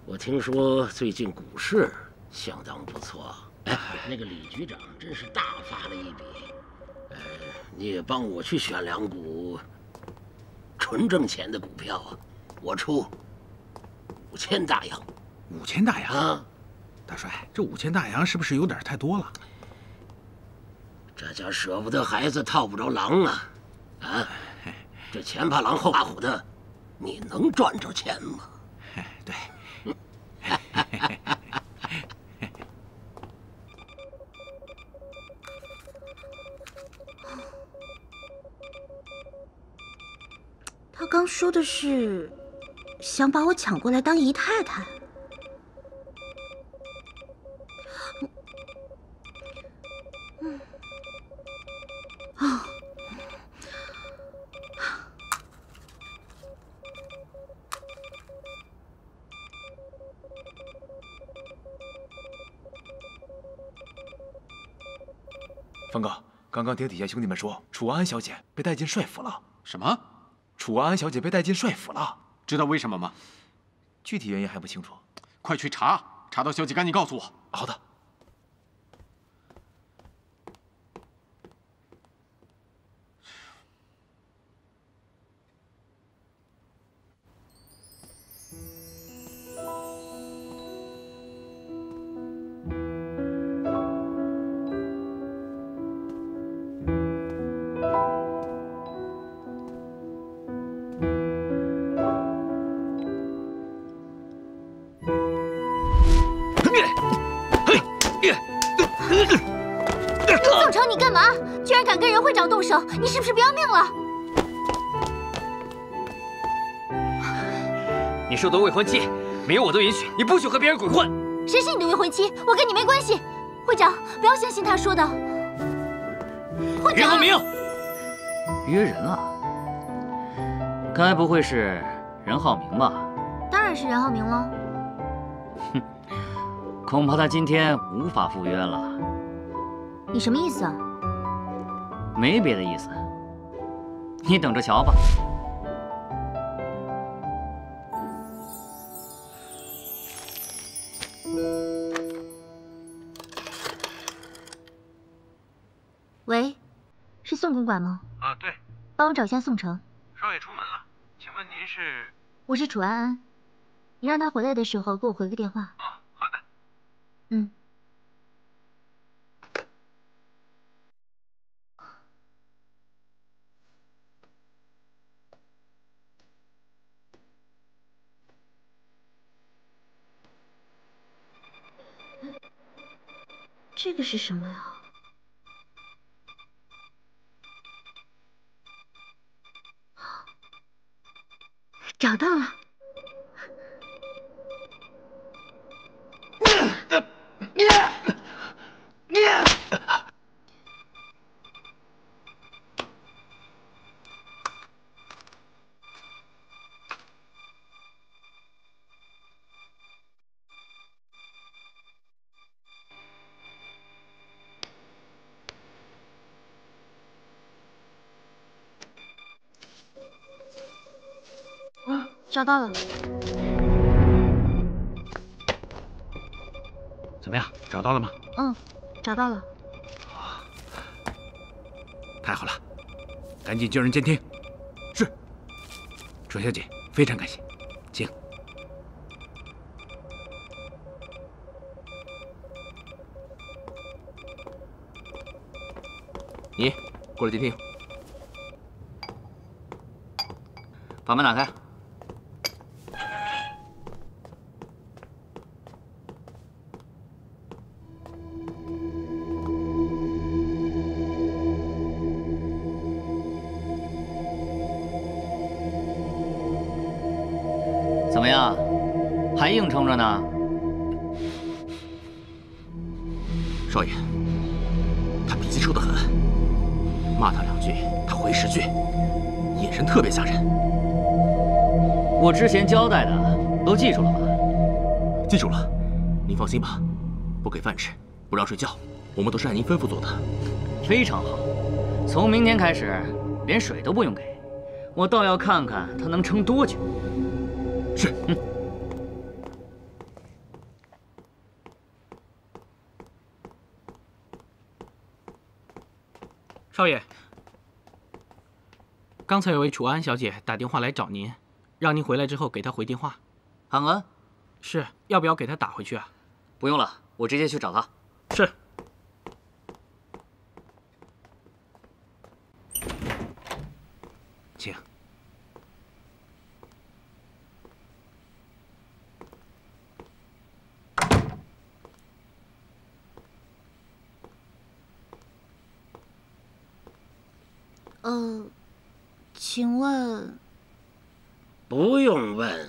我听说最近股市相当不错，哎，那个李局长真是大发了一笔。你也帮我去选两股纯挣钱的股票啊，我出。 5000大洋，5000大洋啊！大帅，这5000大洋是不是有点太多了？这叫舍不得孩子套不着狼啊！啊，这前怕狼后怕虎的，你能赚着钱吗？对。他刚说的是。 想把我抢过来当姨太太，方哥，刚刚听底下兄弟们说，楚安安小姐被带进帅府了。什么？楚安安小姐被带进帅府了。 知道为什么吗？具体原因还不清楚，快去查，查到消息赶紧告诉我。好的。你是不是不要命了？你是我的未婚妻，没有我的允许，你不许和别人鬼混。谁是你的未婚妻？我跟你没关系。会长，不要相信他说的。会长，袁浩明，约人啊？该不会是任浩明吧？当然认识袁浩明了？哼，恐怕他今天无法赴约了。你什么意思啊？没别的意思，你等着瞧吧。 喂，是宋公馆吗？啊，对，帮我找一下宋城。少爷出门了，请问您是？我是楚安安，你让他回来的时候给我回个电话。啊，好的。嗯。这个是什么呀？ 找到了，找到了，怎么样？找到了吗？嗯，找到了。太好了，赶紧叫人监听。是，楚小姐，非常感谢，请。你过来监听，把门打开。 怎么样，还硬撑着呢？少爷，他脾气臭得很，骂他两句，他回10句，眼神特别吓人。我之前交代的都记住了吗？记住了，您放心吧，不给饭吃，不让睡觉，我们都是按您吩咐做的。非常好，从明天开始，连水都不用给，我倒要看看他能撑多久。 是，嗯。少爷，刚才有位楚安小姐打电话来找您，让您回来之后给她回电话。韩恩，是要不要给她打回去啊？不用了，我直接去找她。是。 请问？不用问。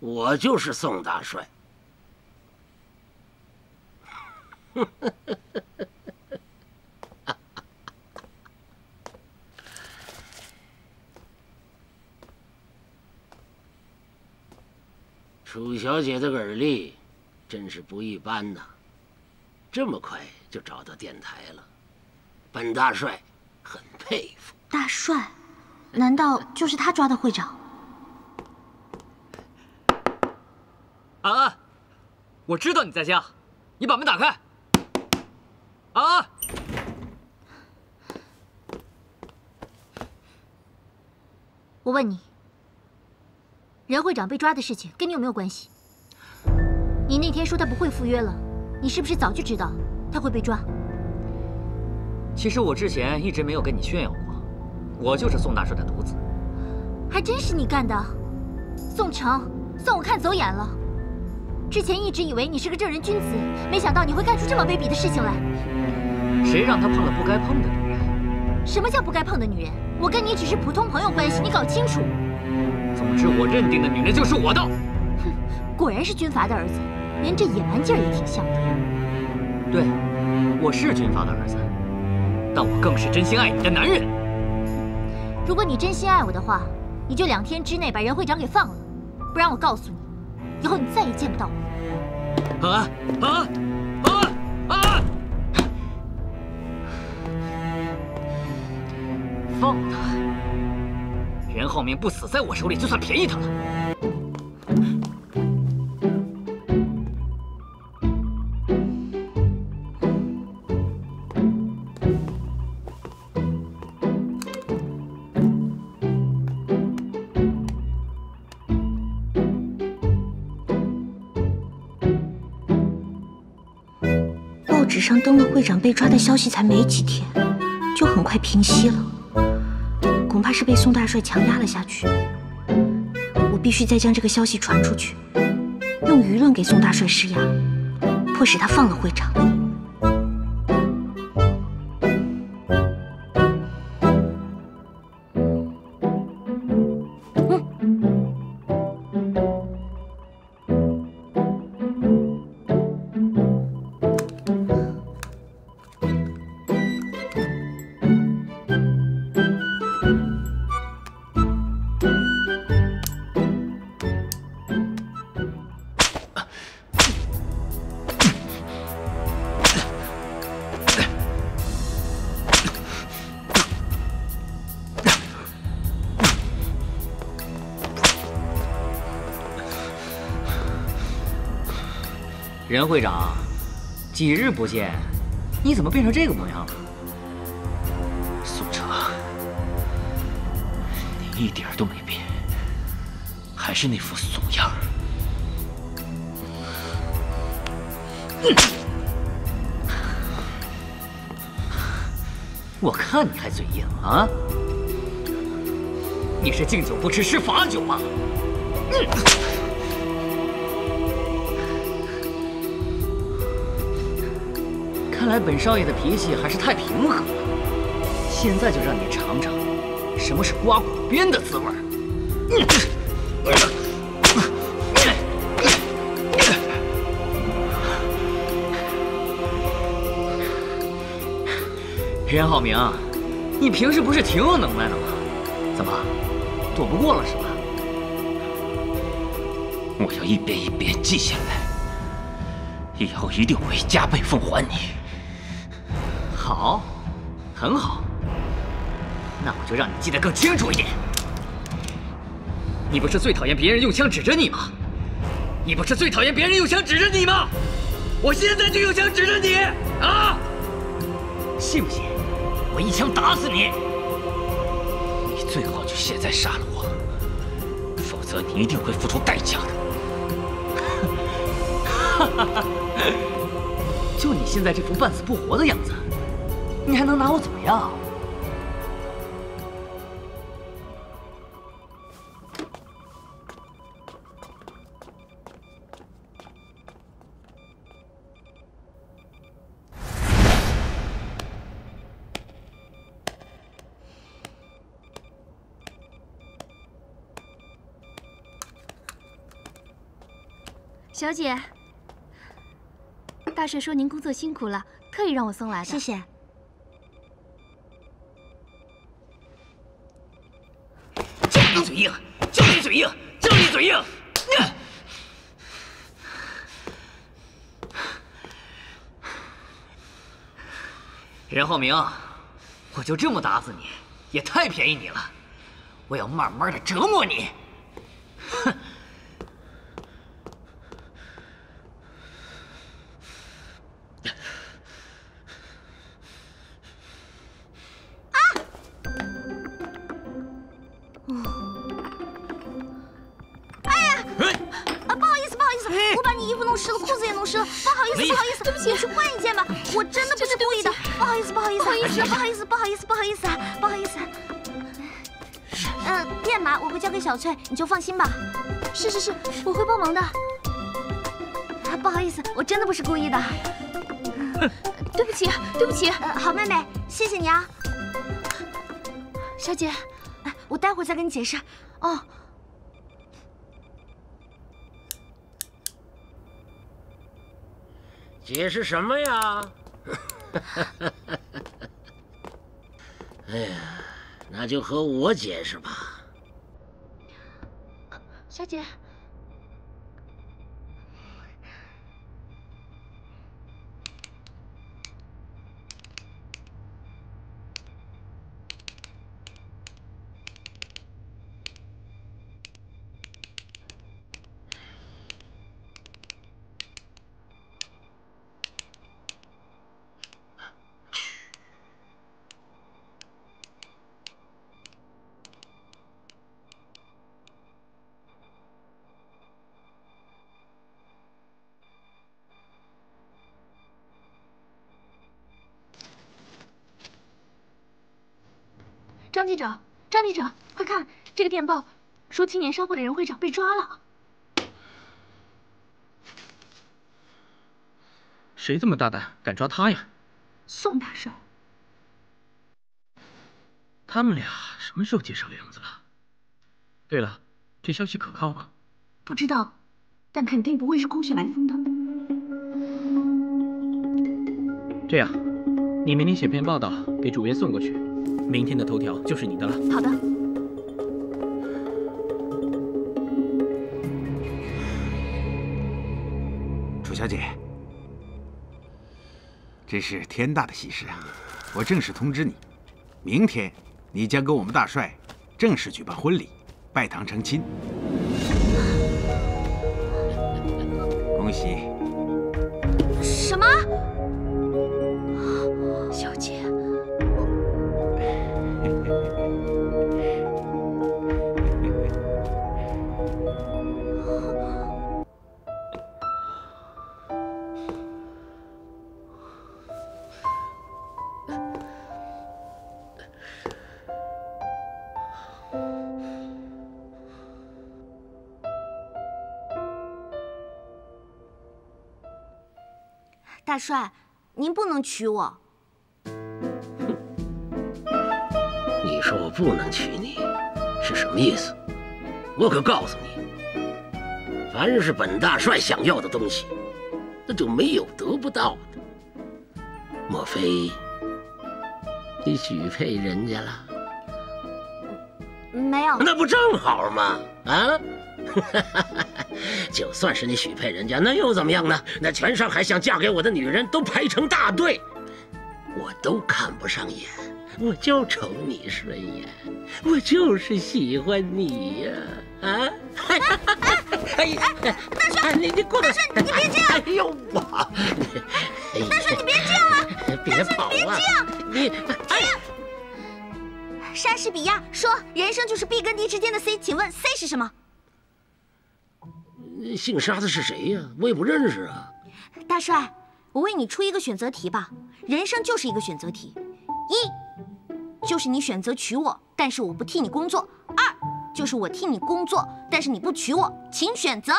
我就是宋大帅。楚小姐的耳力真是不一般呐。 这么快就找到电台了，本大帅很佩服。大帅，难道就是他抓的会长？安安，我知道你在家，你把门打开。安安，我问你，任会长被抓的事情跟你有没有关系？你那天说他不会赴约了。 你是不是早就知道他会被抓？其实我之前一直没有跟你炫耀过，我就是宋大帅的独子。还真是你干的，宋城，算我看走眼了。之前一直以为你是个正人君子，没想到你会干出这么卑鄙的事情来。谁让他碰了不该碰的女人？什么叫不该碰的女人？我跟你只是普通朋友关系，你搞清楚。总之，我认定的女人就是我的。哼，果然是军阀的儿子。 连这野蛮劲儿也挺像的。对，我是军阀的儿子，但我更是真心爱你的男人。如果你真心爱我的话，你就2天之内把任会长给放了，不然我告诉你，以后你再也见不到我。放了他，任浩明不死在我手里，就算便宜他了。报纸上登了会长被抓的消息，才没几天，就很快平息了。 恐怕是被宋大帅强压了下去，我必须再将这个消息传出去，用舆论给宋大帅施压，迫使他放了会长。任会长，几日不见，你怎么变成这个模样了？宋城，你一点都没变，还是那副怂样儿。我看你还嘴硬啊！你是敬酒不吃吃罚酒吗？看来本少爷的脾气还是太平和了，现在就让你尝尝什么是刮骨鞭的滋味儿。 任浩明，你平时不是挺有能耐的吗？怎么，躲不过了是吧？我要一遍一遍记下来，以后一定会加倍奉还你。好，很好，那我就让你记得更清楚一点。你不是最讨厌别人用枪指着你吗？我现在就用枪指着你啊！信不信？ 我一枪打死你！你最好就现在杀了我，否则你一定会付出代价的。就你现在这副半死不活的样子，你还能拿我怎么样？小姐，大帅说您工作辛苦了，特意让我送来的。谢谢。就你嘴硬，任浩明，我就这么打死你，也太便宜你了。我要慢慢的折磨你。哼。 小翠，你就放心吧。是是是，我会帮忙的。不好意思，我真的不是故意的。对不起，好妹妹，谢谢你啊。小姐，我待会儿再跟你解释。哦。解释什么呀？哎呀，那就和我解释吧，小姐。 张记者，张记者，快看这个电报，说青年商会的任会长被抓了。谁这么大胆，敢抓他呀？宋大帅。他们俩什么时候结上梁子了？对了，这消息可靠吗？不知道，但肯定不会是空穴来风的。这样，你明天写篇报道给主编送过去。 明天的头条就是你的了。好的。楚小姐，这是天大的喜事啊！我正式通知你，明天你将跟我们大帅正式举办婚礼，拜堂成亲。恭喜！什么？小姐。 大帅，您不能娶我。哼，你说我不能娶你，是什么意思？我可告诉你，凡是本大帅想要的东西，那就没有得不到的。莫非你许配人家了？没有。那不正好吗？啊？ 就算是你许配人家，那又怎么样呢？那全上海想嫁给我的女人都排成大队，我都看不上眼，我就瞅你顺眼，我就是喜欢你呀！啊！大帅，你过来！大帅，你别这样！哎呦我！大帅，你别这样啊！别跑啊！你停！莎士比亚说：“人生就是 B 跟 D 之间的 C， 请问 C 是什么？” 姓沙的是谁呀？我也不认识啊。大帅，我为你出一个选择题吧。人生就是一个选择题：一，就是你选择娶我，但是我不替你工作；二，就是我替你工作，但是你不娶我，请选择。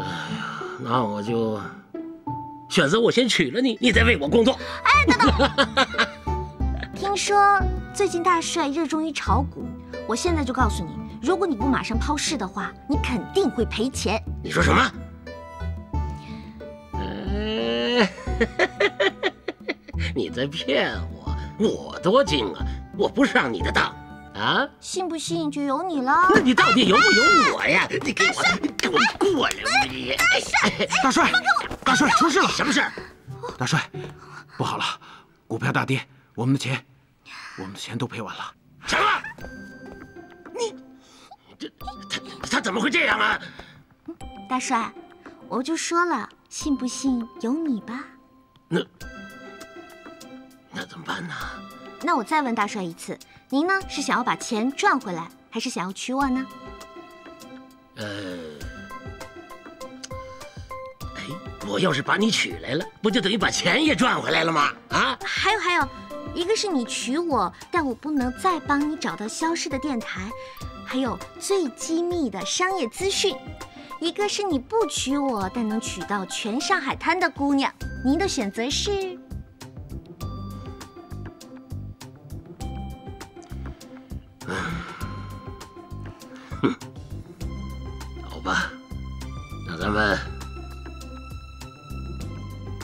哎呀，那我就选择我先娶了你，你再为我工作。哎，等等，听说最近大帅热衷于炒股，我现在就告诉你。 如果你不马上抛市的话，你肯定会赔钱。你说什么？你在骗我！我多精啊！我不上你的当啊！信不信就由你了。那你到底由不由我呀？你给我，给我过来！你大帅，大帅，出事了！什么事？大帅，不好了，股票大跌，我们的钱都赔完了。什么？你。 他怎么会这样啊？大帅，我就说了，信不信由你吧。那怎么办呢？那我再问大帅一次，您呢是想要把钱赚回来，还是想要娶我呢？哎，我要是把你娶来了，不就等于把钱也赚回来了吗？啊？还有，一个是你娶我，但我不能再帮你找到消失的电台。 还有最机密的商业资讯，一个是你不娶我，但能娶到全上海滩的姑娘。您的选择是？哼，好吧，那咱们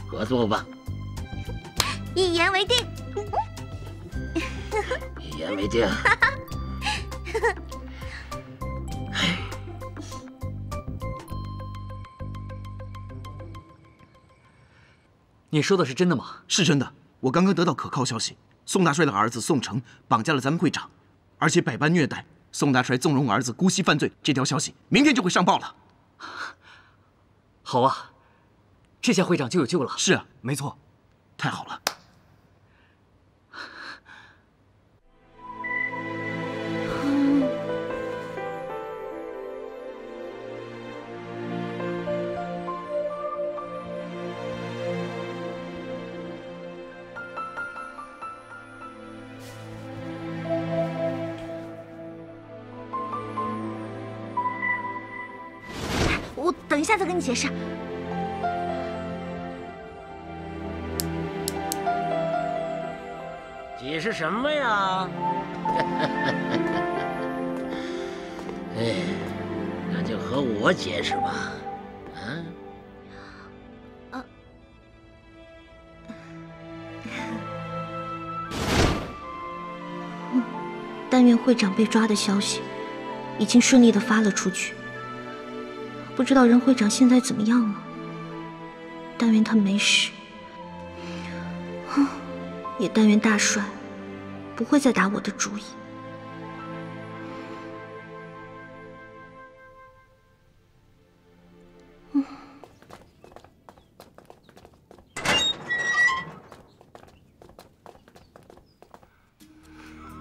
合作吧。一言为定。也没电。你说的是真的吗？是真的，我刚刚得到可靠消息，宋大帅的儿子宋城绑架了咱们会长，而且百般虐待，宋大帅纵容儿子姑息犯罪，这条消息明天就会上报了。好啊，这下会长就有救了。是啊，没错，太好了。 我等一下再跟你解释。解释什么呀？哎，那就和我解释吧。啊？但愿会长被抓的消息已经顺利的发了出去。 不知道任会长现在怎么样了，但愿他没事，也但愿大帅不会再打我的主意。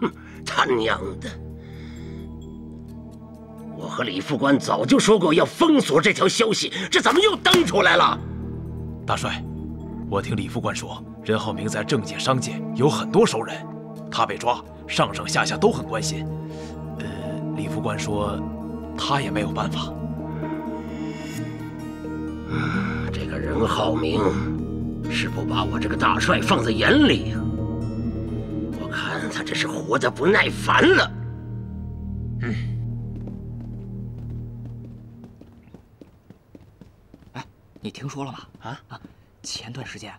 哼，他娘的！ 我和李副官早就说过要封锁这条消息，这怎么又登出来了？大帅，我听李副官说，任浩明在政界、商界有很多熟人，他被抓，上上下下都很关心。李副官说，他也没有办法。这个任浩明是不把我这个大帅放在眼里呀、啊，我看他这是活得不耐烦了。嗯。 你听说了吗？啊，前段时间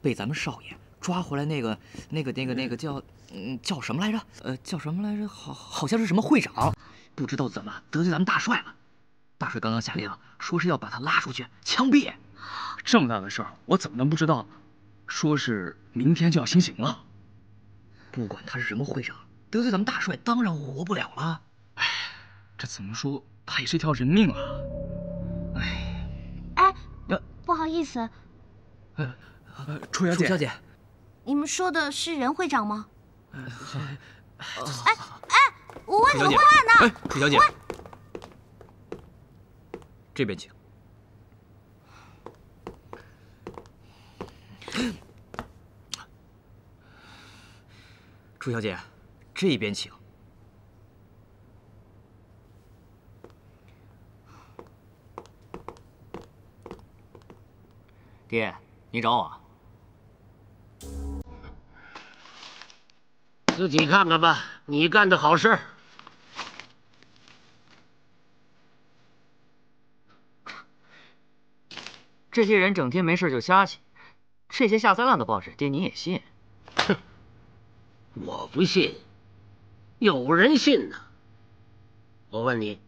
被咱们少爷抓回来那个叫什么来着？叫什么来着？好像是什么会长，不知道怎么得罪咱们大帅了。大帅刚刚下令说是要把他拉出去枪毙。这么大的事儿，我怎么能不知道？说是明天就要行刑了。不管他是什么会长，得罪咱们大帅当然活不了了。哎，这怎么说，他也是一条人命啊。哎。 不好意思，楚小姐，你们说的是任会长吗？哎，我为什么会按呢？哎，楚小姐，这边请。楚小姐，这边请。 爹，你找我？自己看看吧，你干的好事。这些人整天没事就瞎起，这些下三滥的报纸，爹你也信？哼，我不信，有人信呢。我问你，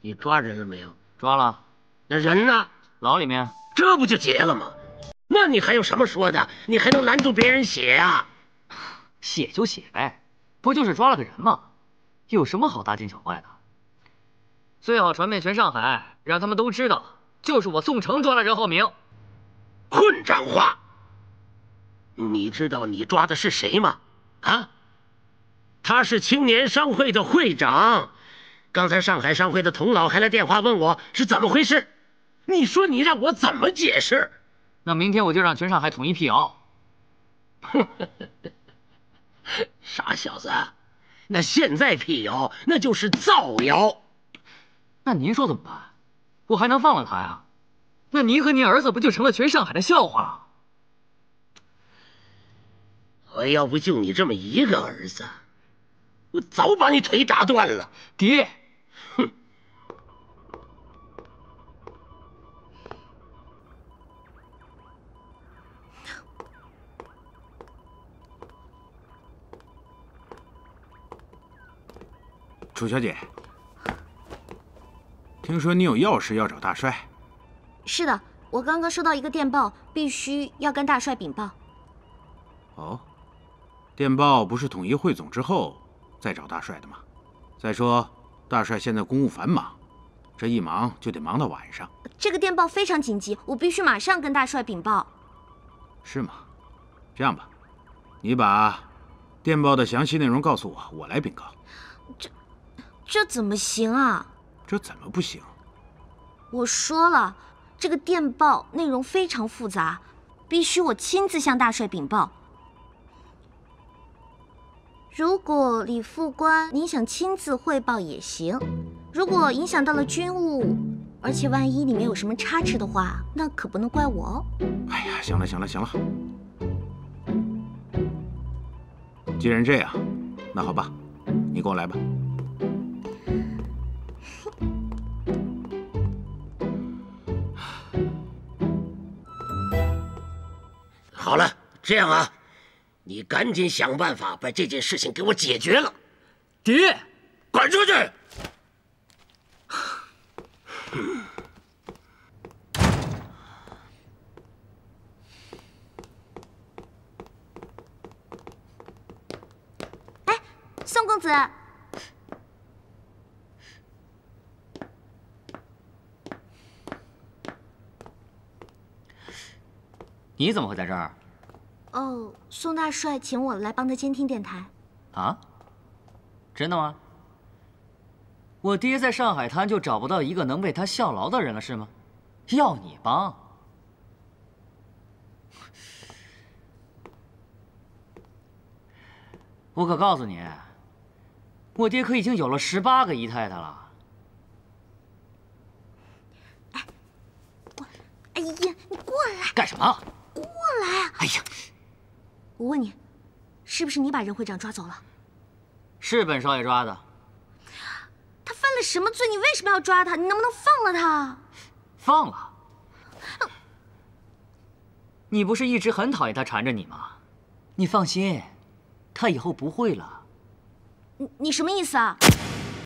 你抓人了没有？抓了。那人呢？ 牢里面，这不就结了吗？那你还有什么说的？你还能拦住别人写呀？写就写呗，不就是抓了个人吗？有什么好大惊小怪的？最好传遍全上海，让他们都知道，就是我宋城抓了任浩明。混账话！你知道你抓的是谁吗？啊？他是青年商会的会长。刚才上海商会的童老还来电话问我是怎么回事。 你说你让我怎么解释？那明天我就让全上海统一辟谣。傻小子，那现在辟谣那就是造谣。那您说怎么办？我还能放了他呀？那您和您儿子不就成了全上海的笑话了？我要不就你这么一个儿子，我早把你腿打断了。爹。楚小姐，听说你有要事要找大帅？是的，我刚刚收到一个电报，必须要跟大帅禀报。哦，电报不是统一汇总之后再找大帅的吗？再说，大帅现在公务繁忙，这一忙就得忙到晚上。这个电报非常紧急，我必须马上跟大帅禀报。是吗？这样吧，你把电报的详细内容告诉我，我来禀告。 这怎么行啊？这怎么不行？我说了，这个电报内容非常复杂，必须我亲自向大帅禀报。如果李副官您想亲自汇报也行，如果影响到了军务，而且万一里面有什么差池的话，那可不能怪我哦。哎呀，行了行了行了，既然这样，那好吧，你跟我来吧。 好了，这样啊，你赶紧想办法把这件事情给我解决了。爹，滚出去！哎，宋公子。 你怎么会在这儿？哦，宋大帅请我来帮他监听电台。啊？真的吗？我爹在上海滩就找不到一个能为他效劳的人了，是吗？要你帮？我可告诉你，我爹可已经有了18个姨太太了。哎，我，哎呀，你过来！干什么？ 过来啊！哎呀，我问你，是不是你把任会长抓走了？是本少爷抓的。他犯了什么罪？你为什么要抓他？你能不能放了他？放了？你不是一直很讨厌他缠着你吗？你放心，他以后不会了。你什么意思啊？